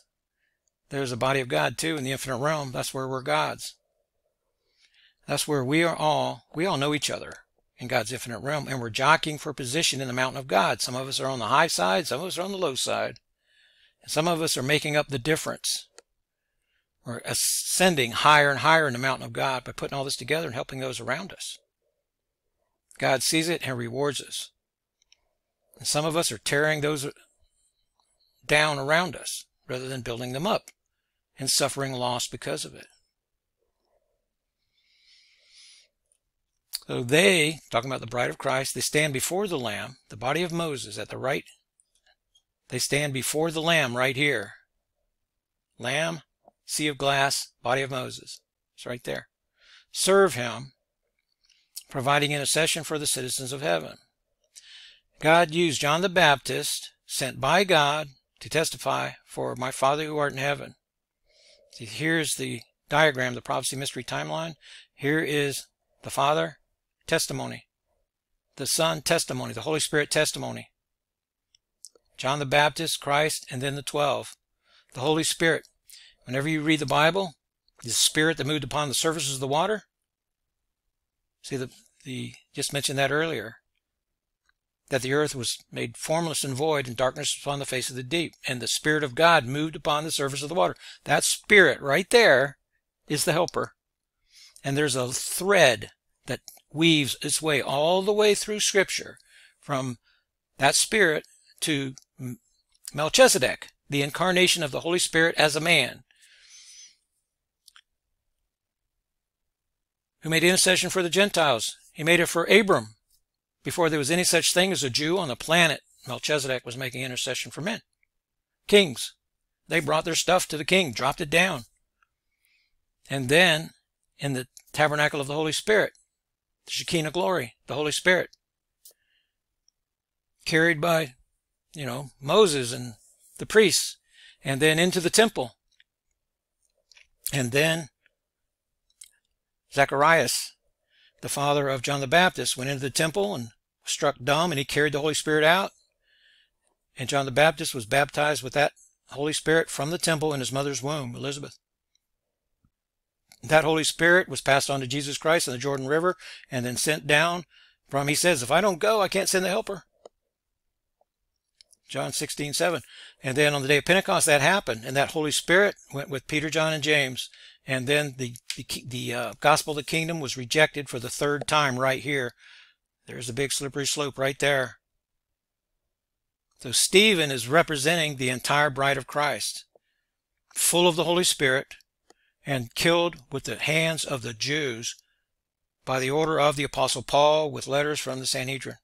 there's a body of God too in the infinite realm. That's where we're God's. That's where we all know each other in God's infinite realm, and we're jockeying for position in the mountain of God. Some of us are on the high side, some of us are on the low side. Some of us are making up the difference. We're ascending higher and higher in the mountain of God by putting all this together and helping those around us. God sees it and rewards us. And some of us are tearing those down around us rather than building them up and suffering loss because of it. So they, talking about the bride of Christ, they stand before the Lamb, the body of Moses at the right. They stand before the Lamb right here. Lamb, Sea of Glass, body of Moses. It's right there. Serve him, providing intercession for the citizens of heaven. God used John the Baptist, sent by God, to testify for my Father who art in heaven. See, here's the diagram, the prophecy mystery timeline. Here is the Father, testimony. The Son, testimony. The Holy Spirit, testimony. John the Baptist, Christ, and then the 12. The Holy Spirit. Whenever you read the Bible, the Spirit that moved upon the surfaces of the water. See, just mentioned that earlier. That the earth was made formless and void, and darkness was upon the face of the deep. And the Spirit of God moved upon the surface of the water. That Spirit right there is the helper. And there's a thread that weaves its way all the way through Scripture from that Spirit to Melchizedek, the incarnation of the Holy Spirit as a man who made intercession for the Gentiles. He made it for Abram before there was any such thing as a Jew on the planet. Melchizedek was making intercession for men. Kings, they brought their stuff to the king, dropped it down. And then in the tabernacle of the Holy Spirit, the Shekinah glory, the Holy Spirit, carried by Moses and the priests, and then into the temple. And then Zacharias, the father of John the Baptist, went into the temple and was struck dumb, and he carried the Holy Spirit out. And John the Baptist was baptized with that Holy Spirit from the temple in his mother's womb, Elizabeth. That Holy Spirit was passed on to Jesus Christ in the Jordan River and then sent down For whom he says, if I don't go, I can't send the helper. John 16:7. And then on the day of Pentecost, that happened, and that Holy Spirit went with Peter, John, and James. And then the gospel of the kingdom was rejected for the third time right here. There's a big slippery slope right there. So Stephen is representing the entire bride of Christ, full of the Holy Spirit, and killed with the hands of the Jews by the order of the Apostle Paul with letters from the Sanhedrin.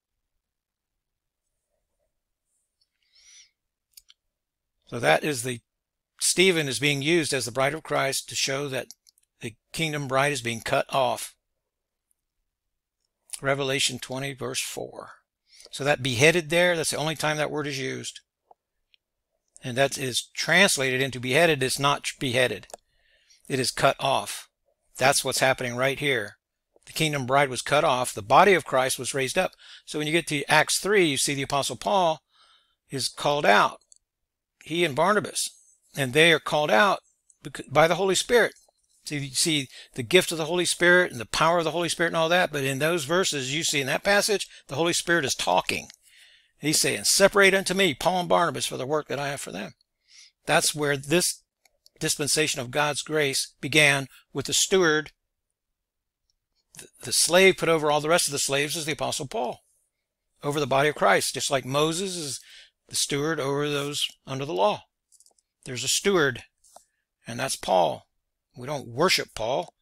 So that is the Stephen is being used as the bride of Christ to show that the kingdom bride is being cut off. Revelation 20 verse 4. So that beheaded there, that's the only time that word is used. And that is translated into beheaded. It's not beheaded. It is cut off. That's what's happening right here. The kingdom bride was cut off. The body of Christ was raised up. So when you get to Acts 3, you see the Apostle Paul is called out. He and Barnabas. And they are called out by the Holy Spirit. So you see the gift of the Holy Spirit and the power of the Holy Spirit and all that. But in those verses you see in that passage, the Holy Spirit is talking. He's saying, separate unto me, Paul and Barnabas, for the work that I have for them. That's where this dispensation of God's grace began with the steward. The slave put over all the rest of the slaves is the Apostle Paul, over the body of Christ, just like Moses is the steward over those under the law. There's a steward, and that's Paul. We don't worship Paul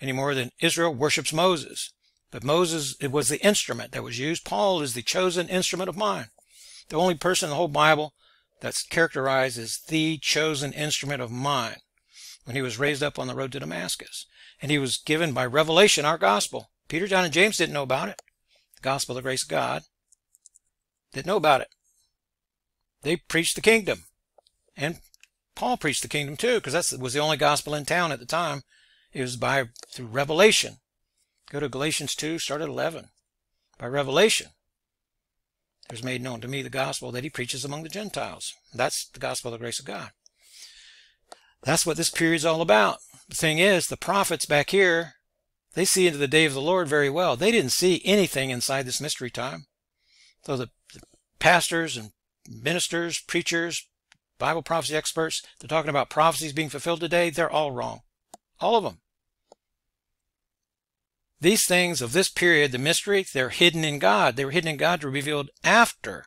any more than Israel worships Moses. But Moses, it was the instrument that was used. Paul is the chosen instrument of mine. The only person in the whole Bible that's characterized as the chosen instrument of mine when he was raised up on the road to Damascus. And he was given by revelation our gospel. Peter, John, and James didn't know about it. The gospel of the grace of God didn't know about it. They preached the kingdom. And Paul preached the kingdom too, because that was the only gospel in town at the time. It was through revelation. Go to Galatians 2, start at 11. By revelation, it was made known to me the gospel that he preaches among the Gentiles. That's the gospel of the grace of God. That's what this period's all about. The thing is, the prophets back here, they see into the day of the Lord very well. They didn't see anything inside this mystery time. So the pastors and ministers, preachers, Bible prophecy experts, they're talking about prophecies being fulfilled today. They're all wrong. All of them. These things of this period, the mystery, they're hidden in God. They were hidden in God to be revealed after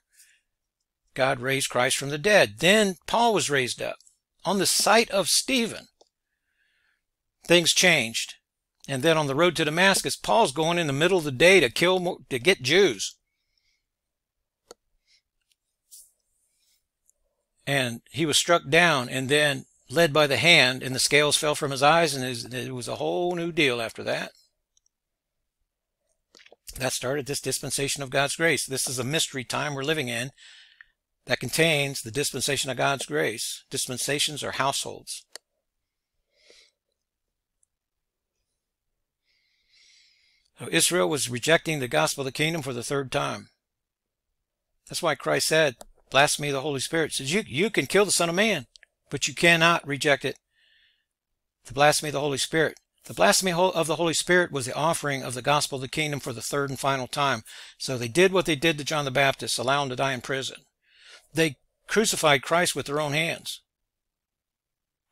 God raised Christ from the dead. Then Paul was raised up. On the site of Stephen, things changed. And then on the road to Damascus, Paul's going in the middle of the day to get Jews. And he was struck down and then led by the hand, and the scales fell from his eyes, and it was a whole new deal after that. That started this dispensation of God's grace. This is a mystery time we're living in that contains the dispensation of God's grace. Dispensations are households. So Israel was rejecting the gospel of the kingdom for the third time. That's why Christ said, blasphemy of the Holy Spirit. He says, you can kill the Son of Man, but you cannot reject it. The blasphemy of the Holy Spirit. The blasphemy of the Holy Spirit was the offering of the gospel of the kingdom for the third and final time. So they did what they did to John the Baptist, allow him to die in prison. They crucified Christ with their own hands.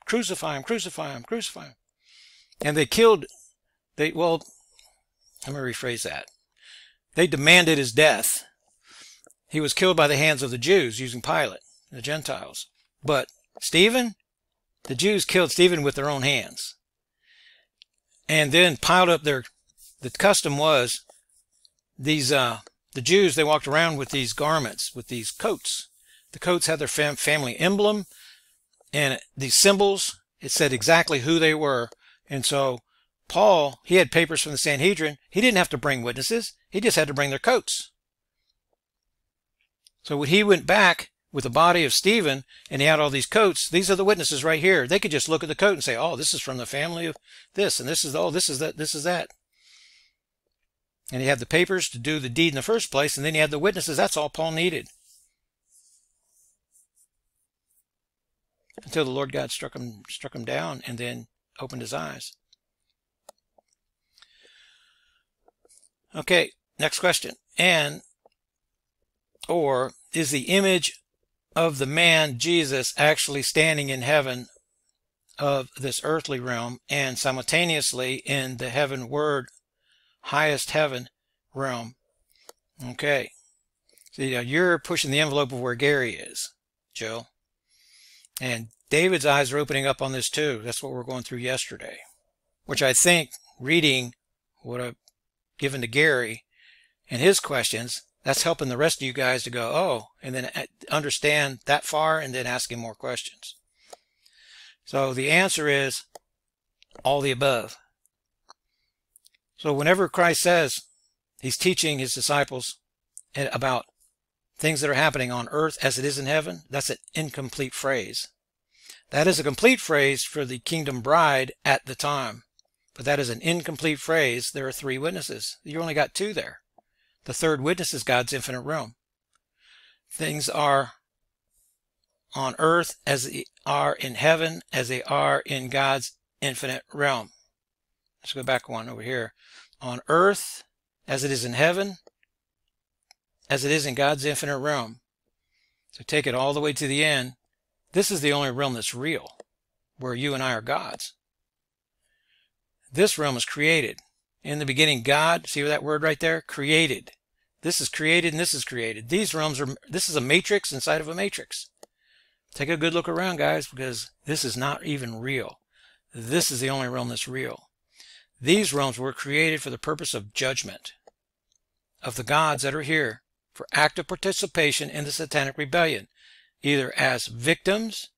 Crucify him, crucify him, crucify him. And they killed, let me rephrase that. They demanded his death. He was killed by the hands of the Jews using Pilate, the Gentiles. But Stephen, the Jews killed Stephen with their own hands. And then piled up the custom was these, the Jews, they walked around with these garments, with these coats. The coats had their family emblem and these symbols. It said exactly who they were. And so Paul, he had papers from the Sanhedrin. He didn't have to bring witnesses. He just had to bring their coats. So when he went back with the body of Stephen and he had all these coats, these are the witnesses right here. They could just look at the coat and say, oh, this is from the family of this, and this is, oh, this is that, this is that. And he had the papers to do the deed in the first place, and then he had the witnesses. That's all Paul needed. Until the Lord God struck him down and then opened his eyes. Okay. Next question. Or is the image of the man Jesus actually standing in heaven of this earthly realm and simultaneously in the heavenward highest heaven realm? Okay. So, you know, you're pushing the envelope of where Gary is, Jill. And David's eyes are opening up on this too. That's what we're going through yesterday, which I think reading what I've given to Gary and his questions, that's helping the rest of you guys to go, oh, and then understand that far and then asking more questions. So the answer is all the above. So whenever Christ says he's teaching his disciples about things that are happening on earth as it is in heaven, that's an incomplete phrase. That is a complete phrase for the kingdom bride at the time, but that is an incomplete phrase. There are three witnesses. You only got two there. The third witness is God's infinite realm. Things are on earth as they are in heaven, as they are in God's infinite realm. Let's go back one over here. On earth as it is in heaven, as it is in God's infinite realm. So take it all the way to the end. This is the only realm that's real, where you and I are gods. This realm is created. In the beginning, God, see that word right there? Created. This is created and this is created. These realms are, this is a matrix inside of a matrix. Take a good look around, guys, because this is not even real. This is the only realm that's real. These realms were created for the purpose of judgment of the gods that are here for active participation in the satanic rebellion, either as victims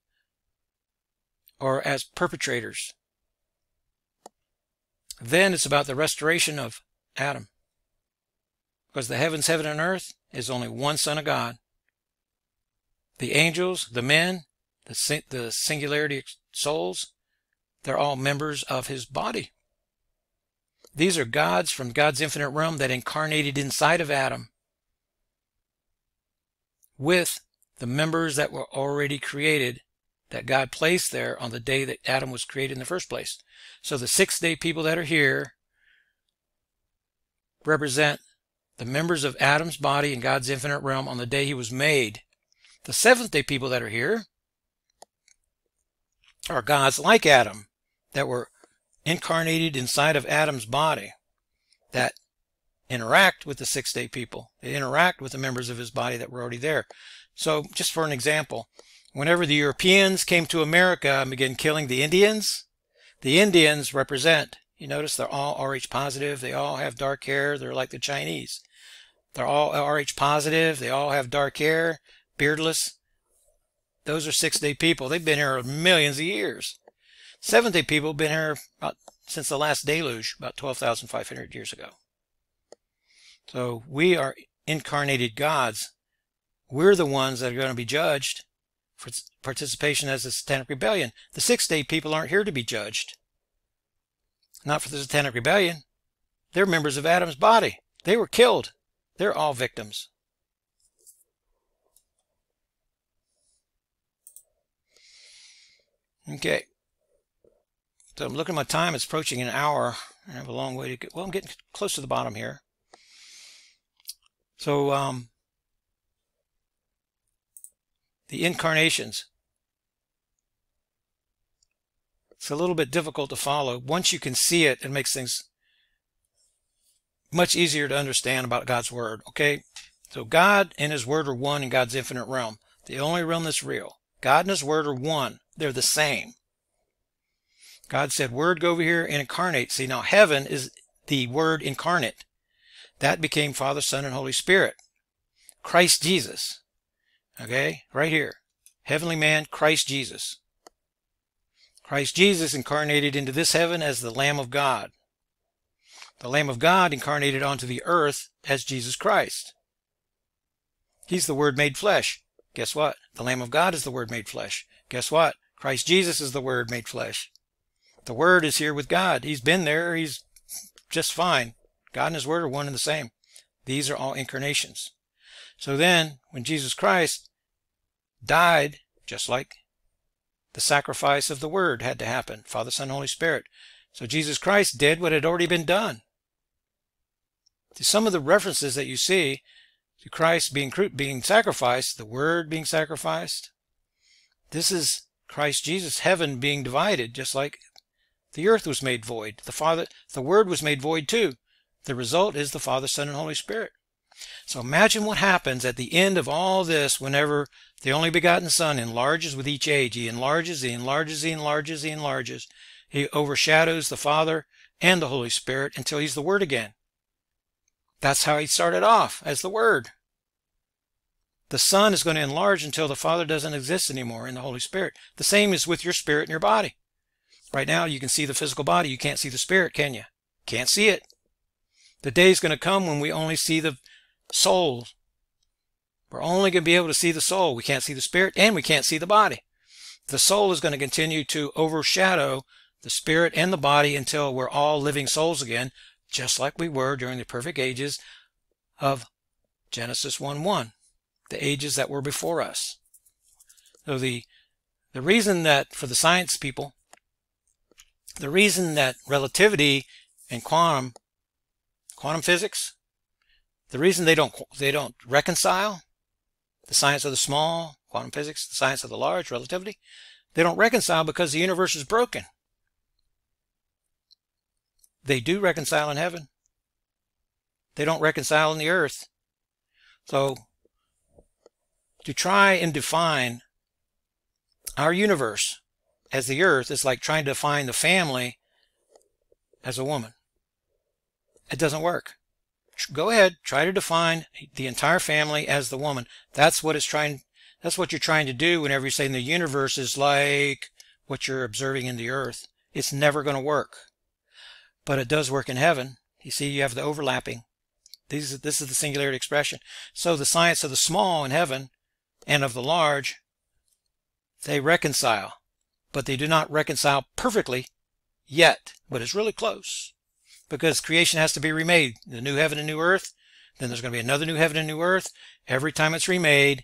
or as perpetrators. Then it's about the restoration of Adam, because the heavens, heaven and earth is only one Son of God. The angels, the men, the singularity souls, they're all members of his body. These are gods from God's infinite realm that incarnated inside of Adam with the members that were already created that God placed there on the day that Adam was created in the first place. So the sixth-day people that are here represent the members of Adam's body in God's infinite realm on the day he was made. The seventh-day people that are here are gods like Adam that were incarnated inside of Adam's body that interact with the sixth-day people. They interact with the members of his body that were already there. So just for an example, whenever the Europeans came to America and began killing the Indians represent, you notice they're all Rh positive. They all have dark hair. They're like the Chinese. They're all Rh positive. They all have dark hair, beardless. Those are sixth-day people. They've been here millions of years. Seventh-day people have been here about, since the last deluge, about 12,500 years ago. So we are incarnated gods. We're the ones that are going to be judged for participation as the satanic rebellion. The sixth-day people aren't here to be judged. Not for the satanic rebellion. They're members of Adam's body. They were killed. They're all victims. Okay. So I'm looking at my time. It's approaching an hour. I have a long way to go. Well, I'm getting close to the bottom here. So, the incarnations. It's a little bit difficult to follow. Once you can see it, it makes things much easier to understand about God's Word, okay? So God and His Word are one in God's infinite realm. The only realm that's real. God and His Word are one. They're the same. God said, Word, go over here and incarnate. See, now heaven is the Word incarnate. That became Father, Son, and Holy Spirit. Christ Jesus. Okay, right here. Heavenly man, Christ Jesus. Christ Jesus incarnated into this heaven as the Lamb of God. The Lamb of God incarnated onto the earth as Jesus Christ. He's the Word made flesh. Guess what? The Lamb of God is the Word made flesh. Guess what? Christ Jesus is the Word made flesh. The Word is here with God. He's been there. He's just fine. God and His Word are one and the same. These are all incarnations. So then, when Jesus Christ died, just like the sacrifice of the Word had to happen, Father, Son, Holy Spirit. So Jesus Christ did what had already been done. some of the references that you see to Christ being sacrificed, the Word being sacrificed, this is Christ Jesus, heaven being divided, just like the earth was made void. The Word was made void too. The result is the Father, Son, and Holy Spirit. So imagine what happens at the end of all this whenever the only begotten Son enlarges with each age. He enlarges, he enlarges, he enlarges, he enlarges. He overshadows the Father and the Holy Spirit until he's the Word again. That's how he started off, as the Word. The Son is going to enlarge until the Father doesn't exist anymore in the Holy Spirit. The same is with your spirit and your body. Right now you can see the physical body. You can't see the spirit, can you? Can't see it. The day is going to come when we only see the soul. We're only going to be able to see the soul. We can't see the spirit and we can't see the body. The soul is going to continue to overshadow the spirit and the body until we're all living souls again, just like we were during the perfect ages of Genesis 1:1, the ages that were before us. So the reason that, for the science people, the reason that relativity and quantum physics, the reason they don't reconcile, the science of the small, quantum physics, the science of the large, relativity, they don't reconcile because the universe is broken. They do reconcile in heaven. They don't reconcile in the earth. So to try and define our universe as the earth is like trying to define the family as a woman. It doesn't work. Go ahead, try to define the entire family as the woman. That's what you're trying to do whenever you're saying the universe is like what you're observing in the earth. It's never going to work. But it does work in heaven. You see, you have the overlapping. This is the singularity expression. So the science of the small in heaven and of the large, they reconcile. But they do not reconcile perfectly yet. But it's really close. Because creation has to be remade. The new heaven and new earth. Then there's going to be another new heaven and new earth. Every time it's remade,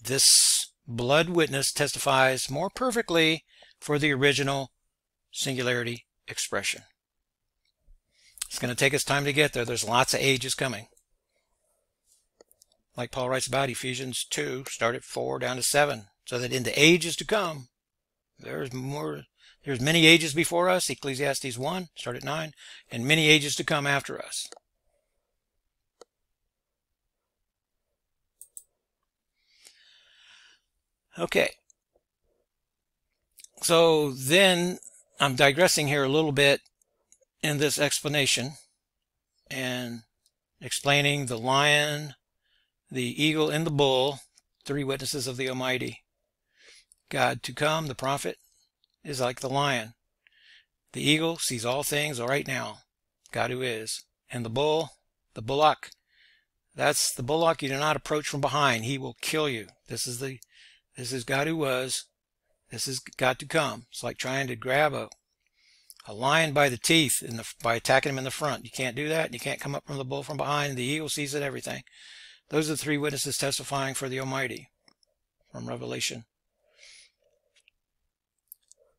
this blood witness testifies more perfectly for the original singularity expression. It's going to take us time to get there. There's lots of ages coming. Like Paul writes about Ephesians 2, start at 4 down to 7. So that in the ages to come, there's many ages before us. Ecclesiastes 1, start at 9, and many ages to come after us. Okay. So then I'm digressing here a little bit in this explanation and explaining the lion, the eagle, and the bull, three witnesses of the Almighty. God to come, the prophet, is like the lion. The eagle sees all things right now, God who is. And the bull, the bullock, that's the bullock you do not approach from behind. He will kill you. This is God who was. This is God to come. It's like trying to grab a lion by the teeth by attacking him in the front. You can't do that. You can't come up from the bull from behind. The eagle sees it, everything. Those are the three witnesses testifying for the Almighty from Revelation.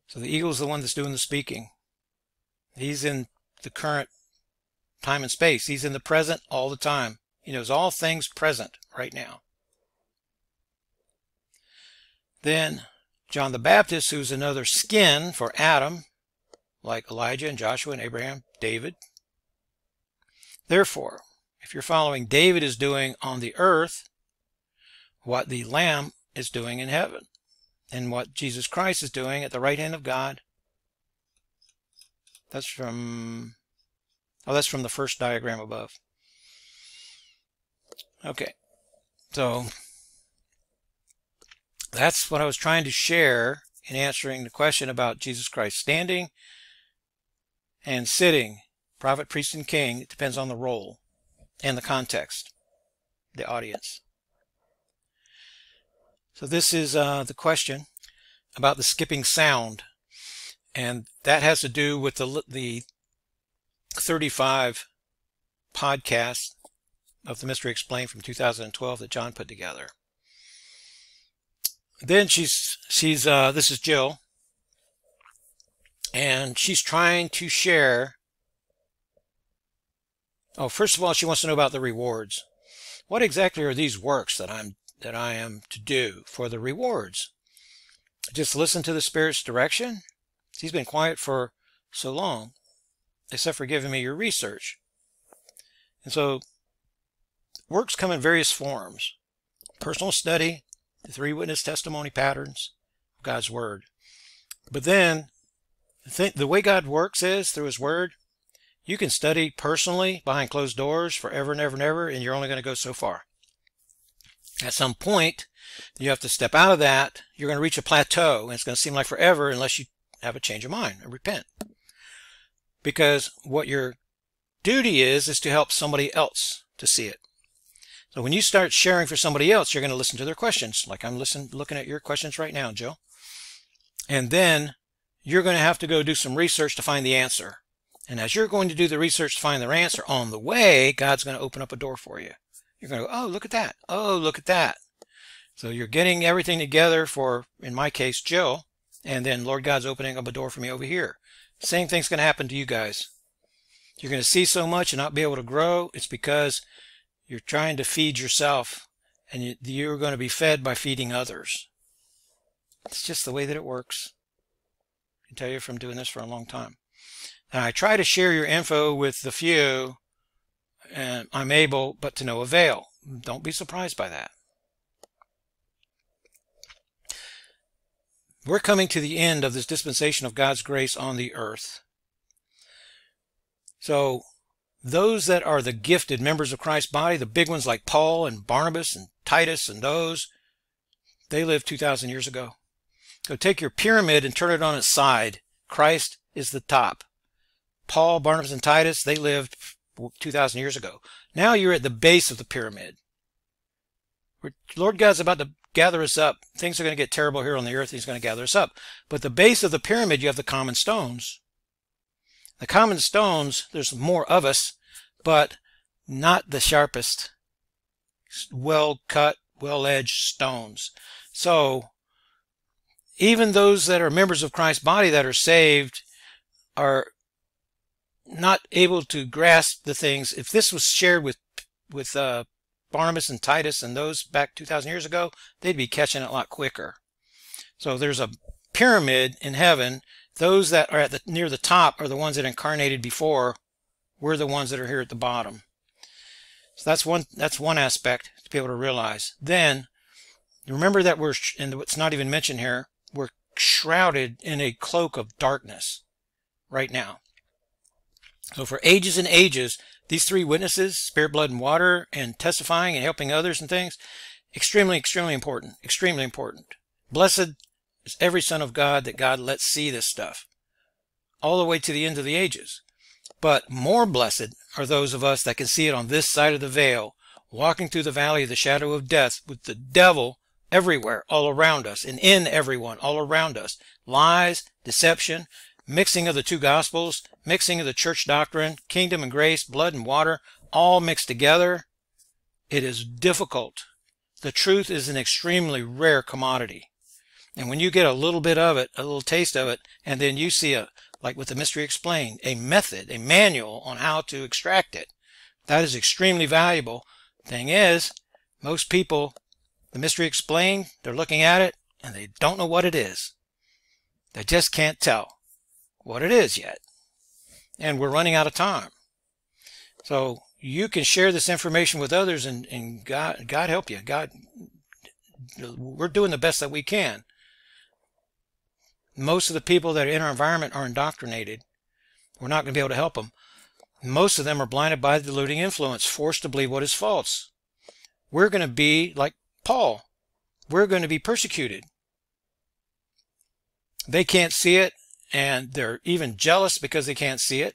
So the eagle is the one that's doing the speaking. He's in the current time and space. He's in the present all the time. He knows all things present right now. Then John the Baptist, who's another skin for Adam, like Elijah and Joshua and Abraham, David. Therefore, if you're following, David is doing on the earth what the Lamb is doing in heaven, and what Jesus Christ is doing at the right hand of God. That's from the first diagram above. Okay, so that's what I was trying to share in answering the question about Jesus Christ standing and sitting, prophet, priest, and king. It depends on the role and the context, the audience. So this is the question about the skipping sound, and that has to do with the 35 podcasts of The Mystery Explained from 2012 that John put together. Then this is Jill, and she's trying to share Oh, first of all, she wants to know about the rewards. What exactly are these works that I am to do for the rewards? Just listen to the Spirit's direction? He's been quiet for so long, except for giving me your research. And so works come in various forms. Personal study, the three witness testimony patterns of God's Word. But then the way God works is through His Word. You can study personally behind closed doors forever and ever and ever, and you're only going to go so far. At some point, you have to step out of that. You're going to reach a plateau, and it's going to seem like forever unless you have a change of mind and repent. Because what your duty is to help somebody else to see it. So when you start sharing for somebody else, you're going to listen to their questions, like I'm looking at your questions right now, Jill. And then you're going to have to go do some research to find the answer. And as you're going to do the research to find their answer, on the way, God's going to open up a door for you. You're going to go, oh, look at that. Oh, look at that. So you're getting everything together for, in my case, Jill. And then Lord God's opening up a door for me over here. Same thing's going to happen to you guys. You're going to see so much and not be able to grow. It's because you're trying to feed yourself, and you're going to be fed by feeding others. It's just the way that it works. I can tell you from doing this for a long time. And I try to share your info with the few, and I'm able, but to no avail. Don't be surprised by that. We're coming to the end of this dispensation of God's grace on the earth. So those that are the gifted members of Christ's body, the big ones like Paul and Barnabas and Titus and those, they lived 2,000 years ago. So take your pyramid and turn it on its side. Christ is the top. Paul, Barnabas, and Titus, they lived 2,000 years ago. Now you're at the base of the pyramid. Lord God's about to gather us up. Things are going to get terrible here on the earth. He's going to gather us up. But the base of the pyramid, you have the common stones. The common stones, there's more of us, but not the sharpest, well-cut, well-edged stones. So even those that are members of Christ's body that are saved are not able to grasp the things. If this was shared with Barnabas and Titus and those back 2,000 years ago, they'd be catching it a lot quicker. So there's a pyramid in heaven. Those that are at the near the top are the ones that incarnated before. We're the ones that are here at the bottom. So that's one aspect to be able to realize. Then remember that we're, and it's not even mentioned here, we're shrouded in a cloak of darkness right now. So for ages and ages, these three witnesses, spirit, blood, and water, and testifying and helping others and things, extremely, extremely important, extremely important. Blessed is every son of God that God lets see this stuff, all the way to the end of the ages. But more blessed are those of us that can see it on this side of the veil, walking through the valley of the shadow of death with the devil everywhere, all around us, and in everyone, all around us. Lies, deception, mixing of the two gospels, mixing of the church doctrine, kingdom and grace, blood and water, all mixed together. It is difficult. The truth is an extremely rare commodity. And when you get a little bit of it, a little taste of it, and then you see, like with the Mystery Explained, a method, a manual on how to extract it, that is extremely valuable. Thing is, most people, the Mystery Explained, they're looking at it, and they don't know what it is. They just can't tell what it is yet. And we're running out of time. So you can share this information with others, and God help you. God, we're doing the best that we can. Most of the people that are in our environment are indoctrinated. We're not going to be able to help them. Most of them are blinded by the deluding influence, forced to believe what is false. We're going to be like Paul. We're going to be persecuted. They can't see it, and they're even jealous because they can't see it.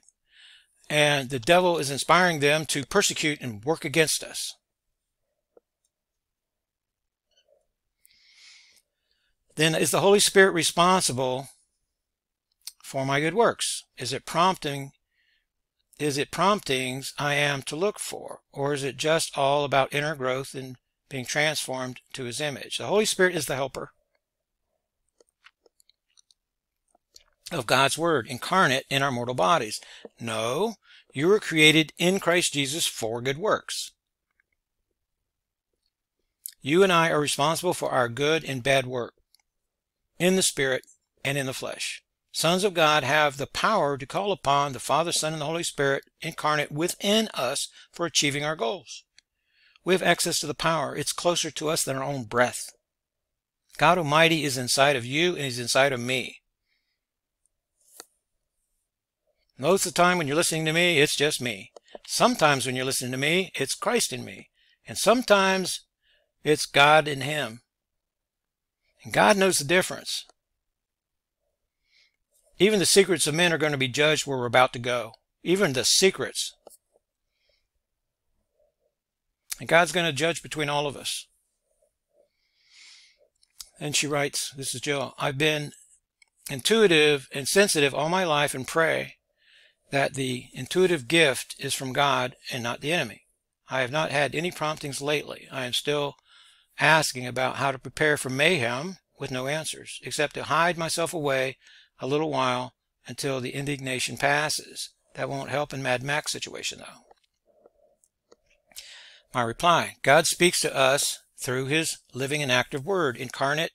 And the devil is inspiring them to persecute and work against us. Then is the Holy Spirit responsible for my good works? Is it promptings I am to look for? Or is it just all about inner growth and being transformed to His image? The Holy Spirit is the helper of God's Word incarnate in our mortal bodies. No, You were created in Christ Jesus for good works. You and I are responsible for our good and bad work, in the Spirit and in the flesh. Sons of God have the power to call upon the Father, Son, and the Holy Spirit incarnate within us for achieving our goals. We have access to the power. It's closer to us than our own breath. God Almighty is inside of you and He's inside of me. Most of the time when you're listening to me, it's just me. Sometimes when you're listening to me, it's Christ in me. And sometimes it's God in Him. And God knows the difference. Even the secrets of men are going to be judged where we're about to go. Even the secrets. And God's going to judge between all of us. And she writes, this is Jill, I've been intuitive and sensitive all my life and pray that the intuitive gift is from God and not the enemy. I have not had any promptings lately. I am still asking about how to prepare for mayhem with no answers, except to hide myself away a little while until the indignation passes. That won't help in Mad Max situation, though. My reply, God speaks to us through His living and active Word, incarnate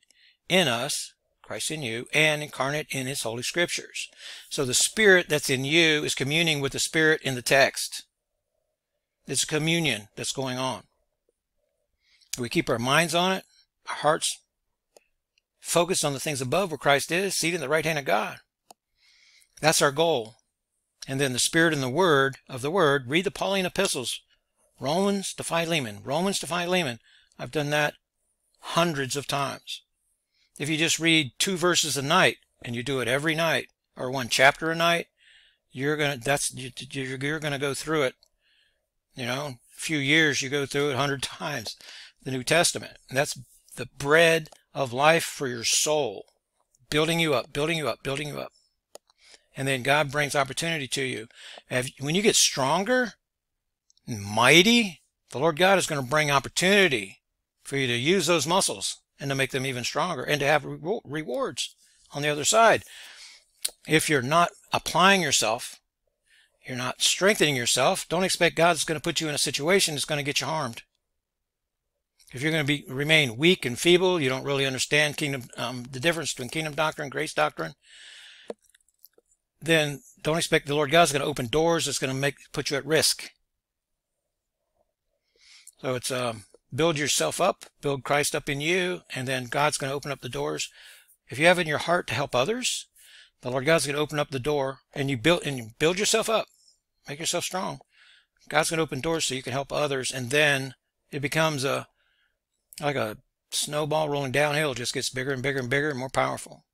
in us, Christ in you, and incarnate in His Holy Scriptures. So the Spirit that's in you is communing with the Spirit in the text. It's a communion that's going on. We keep our minds on it, our hearts focused on the things above where Christ is, seated at the right hand of God. That's our goal. And then the Spirit and the Word of the Word, read the Pauline epistles, Romans to Philemon, Romans to Philemon. I've done that hundreds of times. If you just read 2 verses a night and you do it every night or 1 chapter a night, you're gonna go through it. You know, a few years you go through it 100 times. The New Testament. And that's the bread of life for your soul, building you up, building you up, building you up. And then God brings opportunity to you. When you get stronger, mighty, the Lord God is going to bring opportunity for you to use those muscles and to make them even stronger and to have rewards on the other side. If you're not applying yourself, you're not strengthening yourself, don't expect God's going to put you in a situation that's going to get you harmed. If you're going to remain weak and feeble, you don't really understand kingdom, the difference between kingdom doctrine, grace doctrine, then don't expect the Lord God's going to open doors that's going to put you at risk. So it's build yourself up, build Christ up in you, and then God's going to open up the doors. If you have in your heart to help others, the Lord God's going to open up the door, and you build yourself up, make yourself strong. God's going to open doors so you can help others, and then it becomes like a snowball rolling downhill. It just gets bigger and bigger and bigger and more powerful.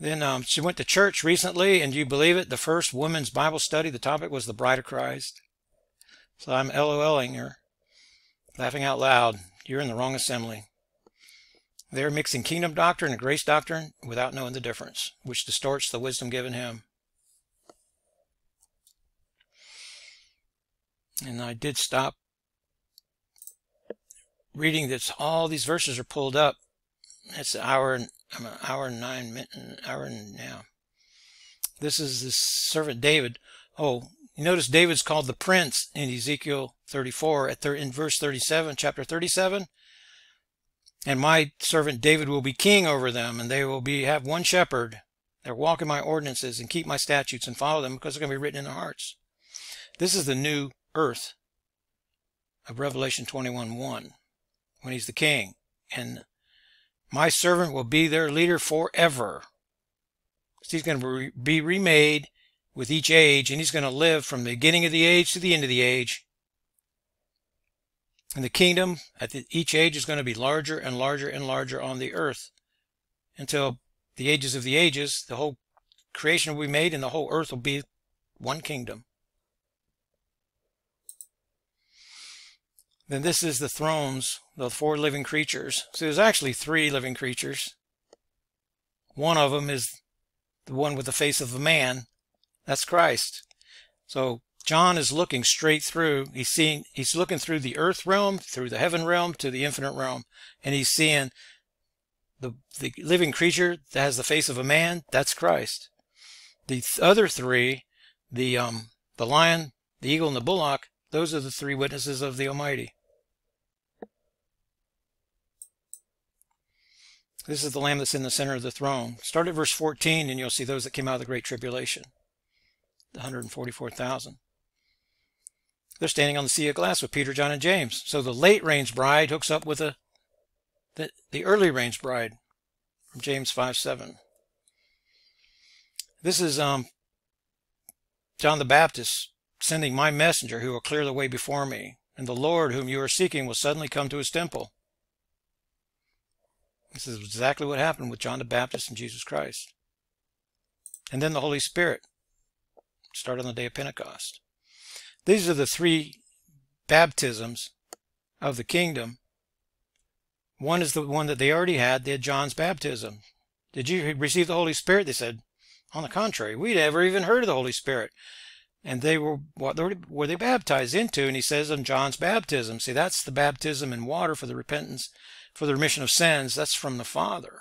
Then she went to church recently, and do you believe it? The first women's Bible study. The topic was the Bride of Christ. So I'm LOLing her, laughing out loud. You're in the wrong assembly. They're mixing kingdom doctrine and grace doctrine without knowing the difference, which distorts the wisdom given him. And I did stop reading this. All these verses are pulled up. It's an hour and nine now. This is the servant David. Oh. You notice David's called the prince in Ezekiel 34 in verse 37, chapter 37. And my servant David will be king over them, and they will have one shepherd. They'll walk in my ordinances and keep my statutes and follow them, because they're going to be written in their hearts. This is the new earth of Revelation 21:1, when he's the king. And my servant will be their leader forever. So he's going to be remade with each age, and he's going to live from the beginning of the age to the end of the age. And the kingdom at each age is going to be larger and larger and larger on the earth, until the ages of the ages, the whole creation will be made, and the whole earth will be one kingdom. Then this is the thrones, the 4 living creatures. So there's actually 3 living creatures. One of them is the one with the face of a man. That's Christ. So John is looking straight through. He's looking through the earth realm, through the heaven realm, to the infinite realm. And he's seeing the living creature that has the face of a man. That's Christ. The other 3 the lion, the eagle, and the bullock, those are the three witnesses of the Almighty. This is the Lamb that's in the center of the throne. Start at verse 14, and you'll see those that came out of the Great Tribulation, the 144,000. They're standing on the Sea of Glass with Peter, John, and James. So the late rain's bride hooks up with the early rain's bride from James 5:7. This is John the Baptist sending my messenger who will clear the way before me, and the Lord whom you are seeking will suddenly come to his temple. This is exactly what happened with John the Baptist and Jesus Christ. And then the Holy Spirit, start on the day of Pentecost. These are the three baptisms of the kingdom. One is the one that they already had. They had John's baptism. Did you receive the Holy Spirit? They said, on the contrary, we never even heard of the Holy Spirit. And they were, what were they baptized into? And he says on John's baptism. See, that's the baptism in water for the repentance, for the remission of sins. That's from the Father.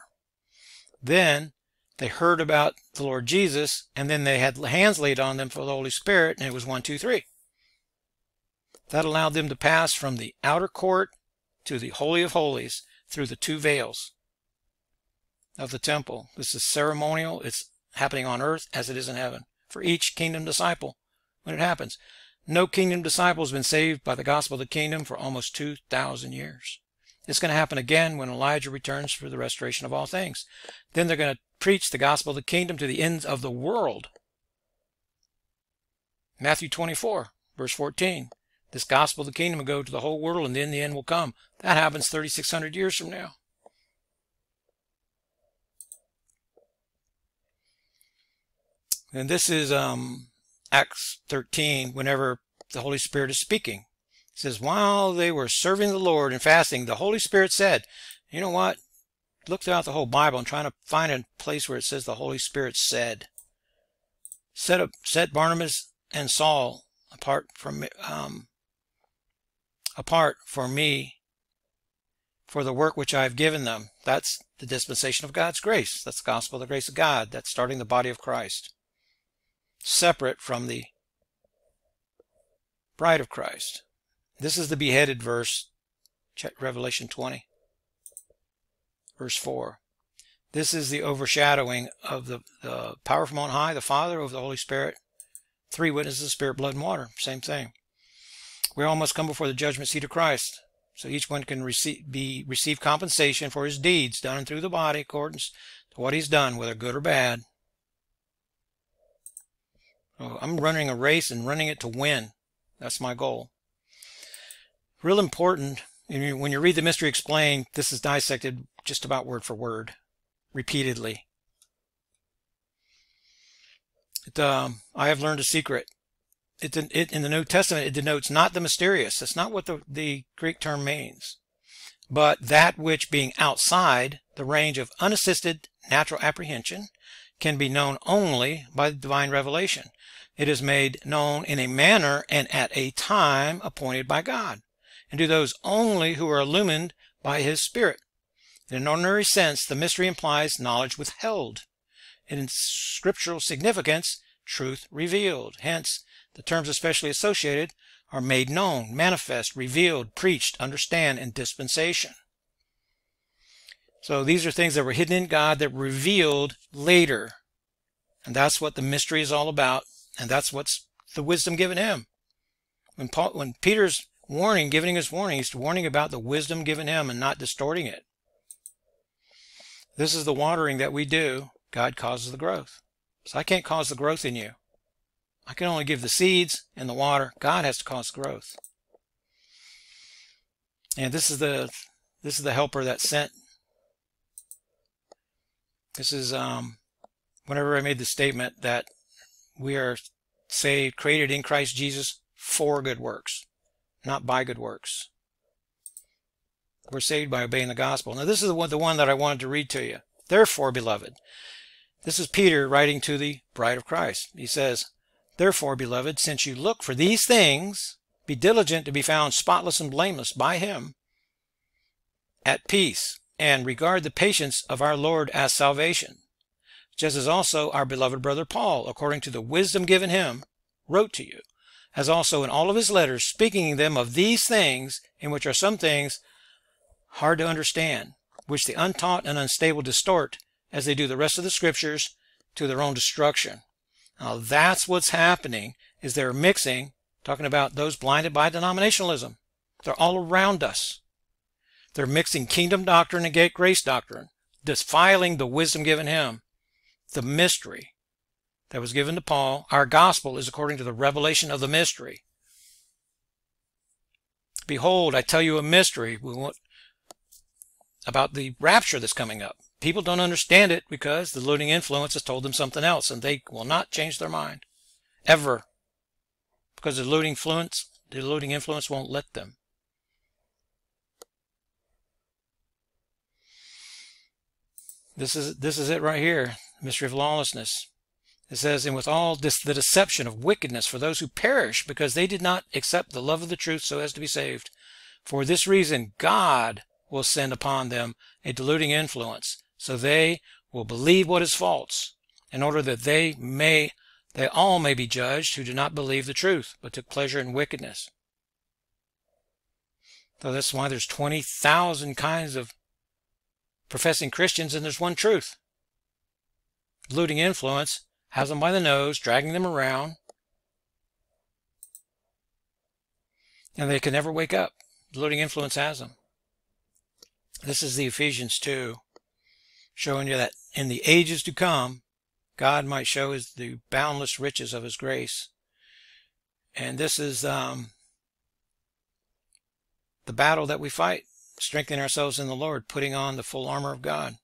Then they heard about the Lord Jesus, and then they had hands laid on them for the Holy Spirit, and it was 1, 2, 3. That allowed them to pass from the outer court to the Holy of Holies through the two veils of the temple. This is ceremonial. It's happening on earth as it is in heaven for each kingdom disciple when it happens. No kingdom disciple has been saved by the gospel of the kingdom for almost 2,000 years. It's going to happen again when Elijah returns for the restoration of all things. Then they're going to preach the gospel of the kingdom to the ends of the world. Matthew 24, verse 14. This gospel of the kingdom will go to the whole world, and then the end will come. That happens 3,600 years from now. And this is Acts 13, whenever the Holy Spirit is speaking. It says, while they were serving the Lord and fasting, the Holy Spirit said, you know what? Look throughout the whole Bible and trying to find a place where it says the Holy Spirit said. Set Barnabas and Saul apart for me, for the work which I have given them. That's the dispensation of God's grace. That's the gospel of the grace of God. That's starting the body of Christ, separate from the bride of Christ. This is the beheaded verse, Revelation 20, verse 4. This is the overshadowing of the power from on high, the Father over the Holy Spirit. Three witnesses, Spirit, blood, and water. Same thing. We all must come before the judgment seat of Christ, so each one can receive compensation for his deeds done and through the body, according to what he's done, whether good or bad. Oh, I'm running a race and running it to win. That's my goal. Real important, when you read The Mystery Explained, this is dissected just about word for word, repeatedly. I have learned a secret. In the New Testament, it denotes not the mysterious. That's not what the Greek term means. But that which, being outside the range of unassisted natural apprehension, can be known only by divine revelation. It is made known in a manner and at a time appointed by God, and to those only who are illumined by his Spirit. In an ordinary sense, the mystery implies knowledge withheld. In scriptural significance, truth revealed. Hence, the terms especially associated are made known, manifest, revealed, preached, understand, and dispensation. So these are things that were hidden in God that were revealed later. And that's what the mystery is all about. And that's what's the wisdom given him. When Peter's giving his warning, he's warning about the wisdom given him and not distorting it. This is the watering that we do. God causes the growth. So I can't cause the growth in you. I can only give the seeds and the water. God has to cause growth. And this is the helper that's sent. This is whenever I made the statement that we are saved, created in Christ Jesus for good works, not by good works. We're saved by obeying the gospel. Now this is the one that I wanted to read to you. Therefore, beloved. This is Peter writing to the bride of Christ. He says, therefore, beloved, since you look for these things, be diligent to be found spotless and blameless by him, at peace, and regard the patience of our Lord as salvation, just as also our beloved brother Paul, according to the wisdom given him, wrote to you, as also in all of his letters, speaking them of these things, in which are some things hard to understand, which the untaught and unstable distort, as they do the rest of the scriptures, to their own destruction. Now that's what's happening, is they're mixing, talking about those blinded by denominationalism. They're all around us. They're mixing kingdom doctrine and grace doctrine, defiling the wisdom given him, the mystery that was given to Paul. Our gospel is according to the revelation of the mystery. Behold, I tell you a mystery. We want about the rapture that's coming up. People don't understand it because the looting influence has told them something else, and they will not change their mind ever, because the looting influence won't let them. This is it right here, mystery of lawlessness. It says, and with all this, the deception of wickedness for those who perish, because they did not accept the love of the truth so as to be saved. For this reason, God will send upon them a deluding influence, so they will believe what is false, in order that they all may be judged who do not believe the truth, but took pleasure in wickedness. So that's why there's 20,000 kinds of professing Christians, and there's one truth. Deluding influence has them by the nose, dragging them around, and they can never wake up. Deluding influence has them. This is the Ephesians 2, showing you that in the ages to come, God might show us the boundless riches of his grace. And this is the battle that we fight, strengthening ourselves in the Lord, putting on the full armor of God,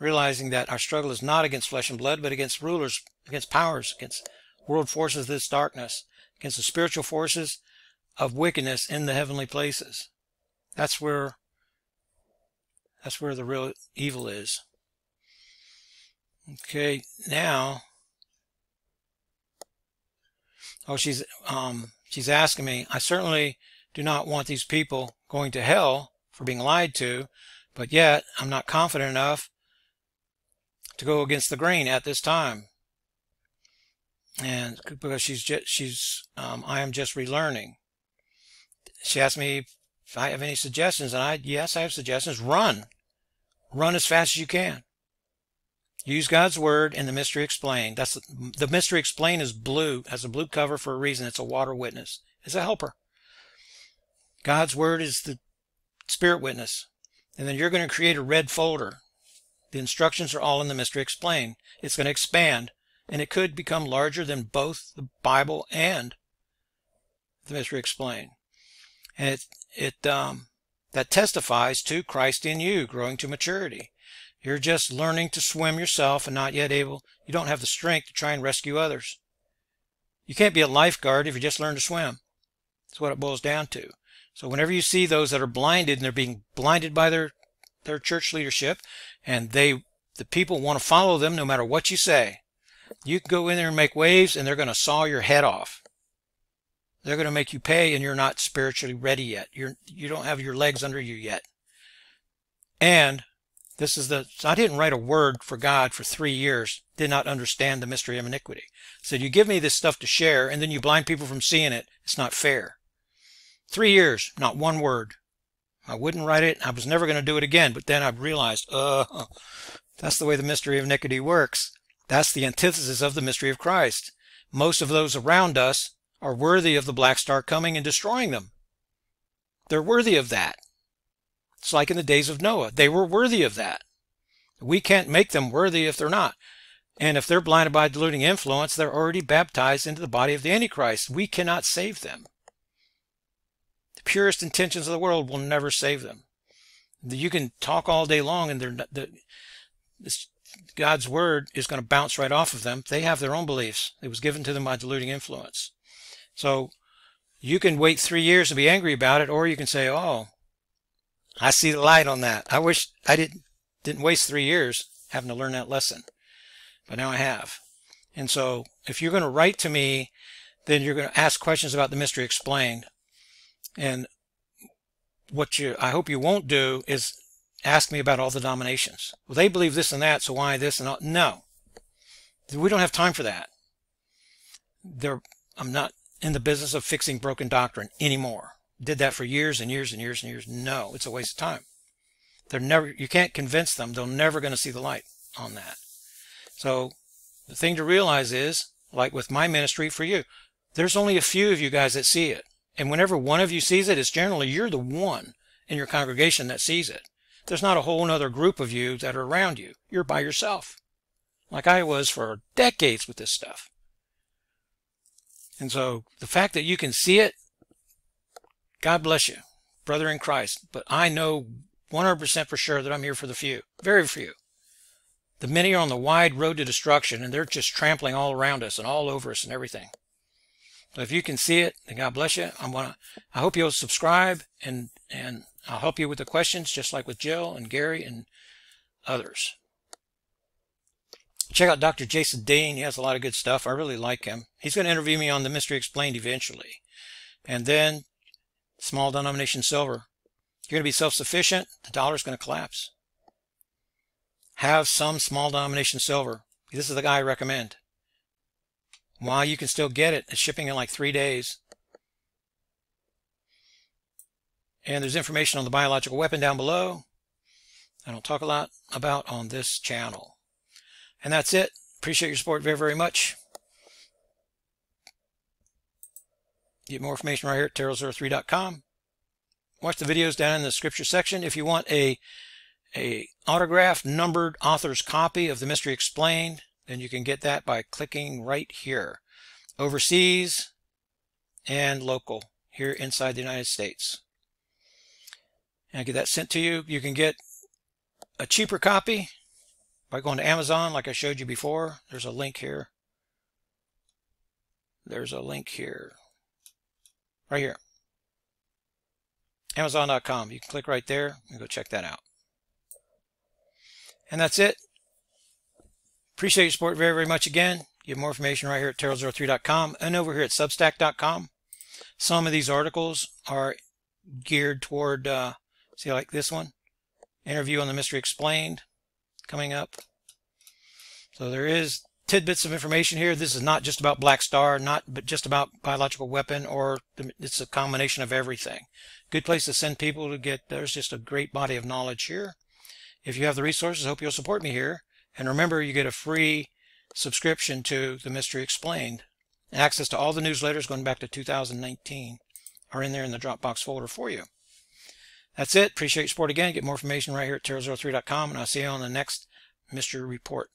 realizing that our struggle is not against flesh and blood, but against rulers, against powers, against world forces of this darkness, against the spiritual forces of wickedness in the heavenly places. That's where the real evil is. Okay, now, oh, she's asking me, I certainly do not want these people going to hell for being lied to, but yet I'm not confident enough to go against the grain at this time. And because I am just relearning. She asked me if I have any suggestions, and yes, I have suggestions. Run as fast as you can. Use God's word and the mystery explained. That's the mystery explained is blue, has a blue cover for a reason. It's a water witness. It's a helper. God's word is the spirit witness. And then you're going to create a red folder. The instructions are all in the mystery explained. It's going to expand, and it could become larger than both the Bible and the mystery explained. And that testifies to Christ in you, growing to maturity. You're just learning to swim yourself and not yet able. You don't have the strength to try and rescue others. You can't be a lifeguard if you just learn to swim. That's what it boils down to. So whenever you see those that are blinded, and they're being blinded by their church leadership, and the people want to follow them no matter what you say, you can go in there and make waves, and they're going to saw your head off. They're going to make you pay, and you're not spiritually ready yet. You don't have your legs under you yet. And this is I didn't write a word for God for 3 years, did not understand the mystery of iniquity. So you give me this stuff to share, and then you blind people from seeing it. It's not fair. 3 years, not one word. I wouldn't write it. I was never going to do it again, but then I realized, that's the way the mystery of iniquity works. That's the antithesis of the mystery of Christ. Most of those around us are worthy of the black star coming and destroying them. They're worthy of that. It's like in the days of Noah. They were worthy of that. We can't make them worthy if they're not. And if they're blinded by deluding influence, they're already baptized into the body of the Antichrist. We cannot save them. The purest intentions of the world will never save them. You can talk all day long, and God's word is going to bounce right off of them. They have their own beliefs. It was given to them by deluding influence. So you can wait 3 years and be angry about it, or you can say, oh, I see the light on that. I wish I didn't waste 3 years having to learn that lesson, but now I have. And so if you're going to write to me, then you're going to ask questions about the mystery explained. And what I hope you won't do is ask me about all the denominations. Well, they believe this and that, so why this and all? No, we don't have time for that. They're I'm not in the business of fixing broken doctrine anymore. Did that for years and years and years and years. No, it's a waste of time. They're never, you can't convince them. They're never going to see the light on that. So the thing to realize is, like with my ministry for you, there's only a few of you guys that see it. And whenever one of you sees it, it's generally you're the one in your congregation that sees it. There's not a whole other group of you that are around you. You're by yourself, like I was for decades with this stuff. And so the fact that you can see it, God bless you, brother in Christ. But I know 100% for sure that I'm here for the few, very few. The many are on the wide road to destruction, and they're just trampling all around us and all over us and everything. So if you can see it, then God bless you. I hope you'll subscribe, and I'll help you with the questions, just like with Jill and Gary and others. Check out Dr. Jason Dean. He has a lot of good stuff. I really like him. He's going to interview me on The Mystery Explained eventually. And then small denomination silver. You're going to be self-sufficient. The dollar's going to collapse. Have some small denomination silver. This is the guy I recommend. While you can still get it, it's shipping in like 3 days. And there's information on the biological weapon down below. I don't talk a lot about on this channel. And that's it. Appreciate your support very, very much. Get more information right here at Terral03.com. Watch the videos down in the scripture section. If you want a autographed, numbered author's copy of The Mystery Explained, then you can get that by clicking right here. Overseas and local, here inside the United States. And I get that sent to you. You can get a cheaper copy by going to Amazon, like I showed you before. There's a link here. There's a link here. Right here. Amazon.com. You can click right there and go check that out. And that's it. Appreciate your support very, very much again. You have more information right here at Terral03.com and over here at Substack.com. Some of these articles are geared toward, see, like this one, interview on The Mystery Explained coming up. So there is tidbits of information here. This is not just about Black Star, but just about biological weapon, or it's a combination of everything. Good place to send people to get, there's just a great body of knowledge here. If you have the resources, I hope you'll support me here. And remember, you get a free subscription to The Mystery Explained. And access to all the newsletters going back to 2019 are in there in the Dropbox folder for you. That's it. Appreciate your support again. Get more information right here at Terral03.com, and I'll see you on the next Mystery Report.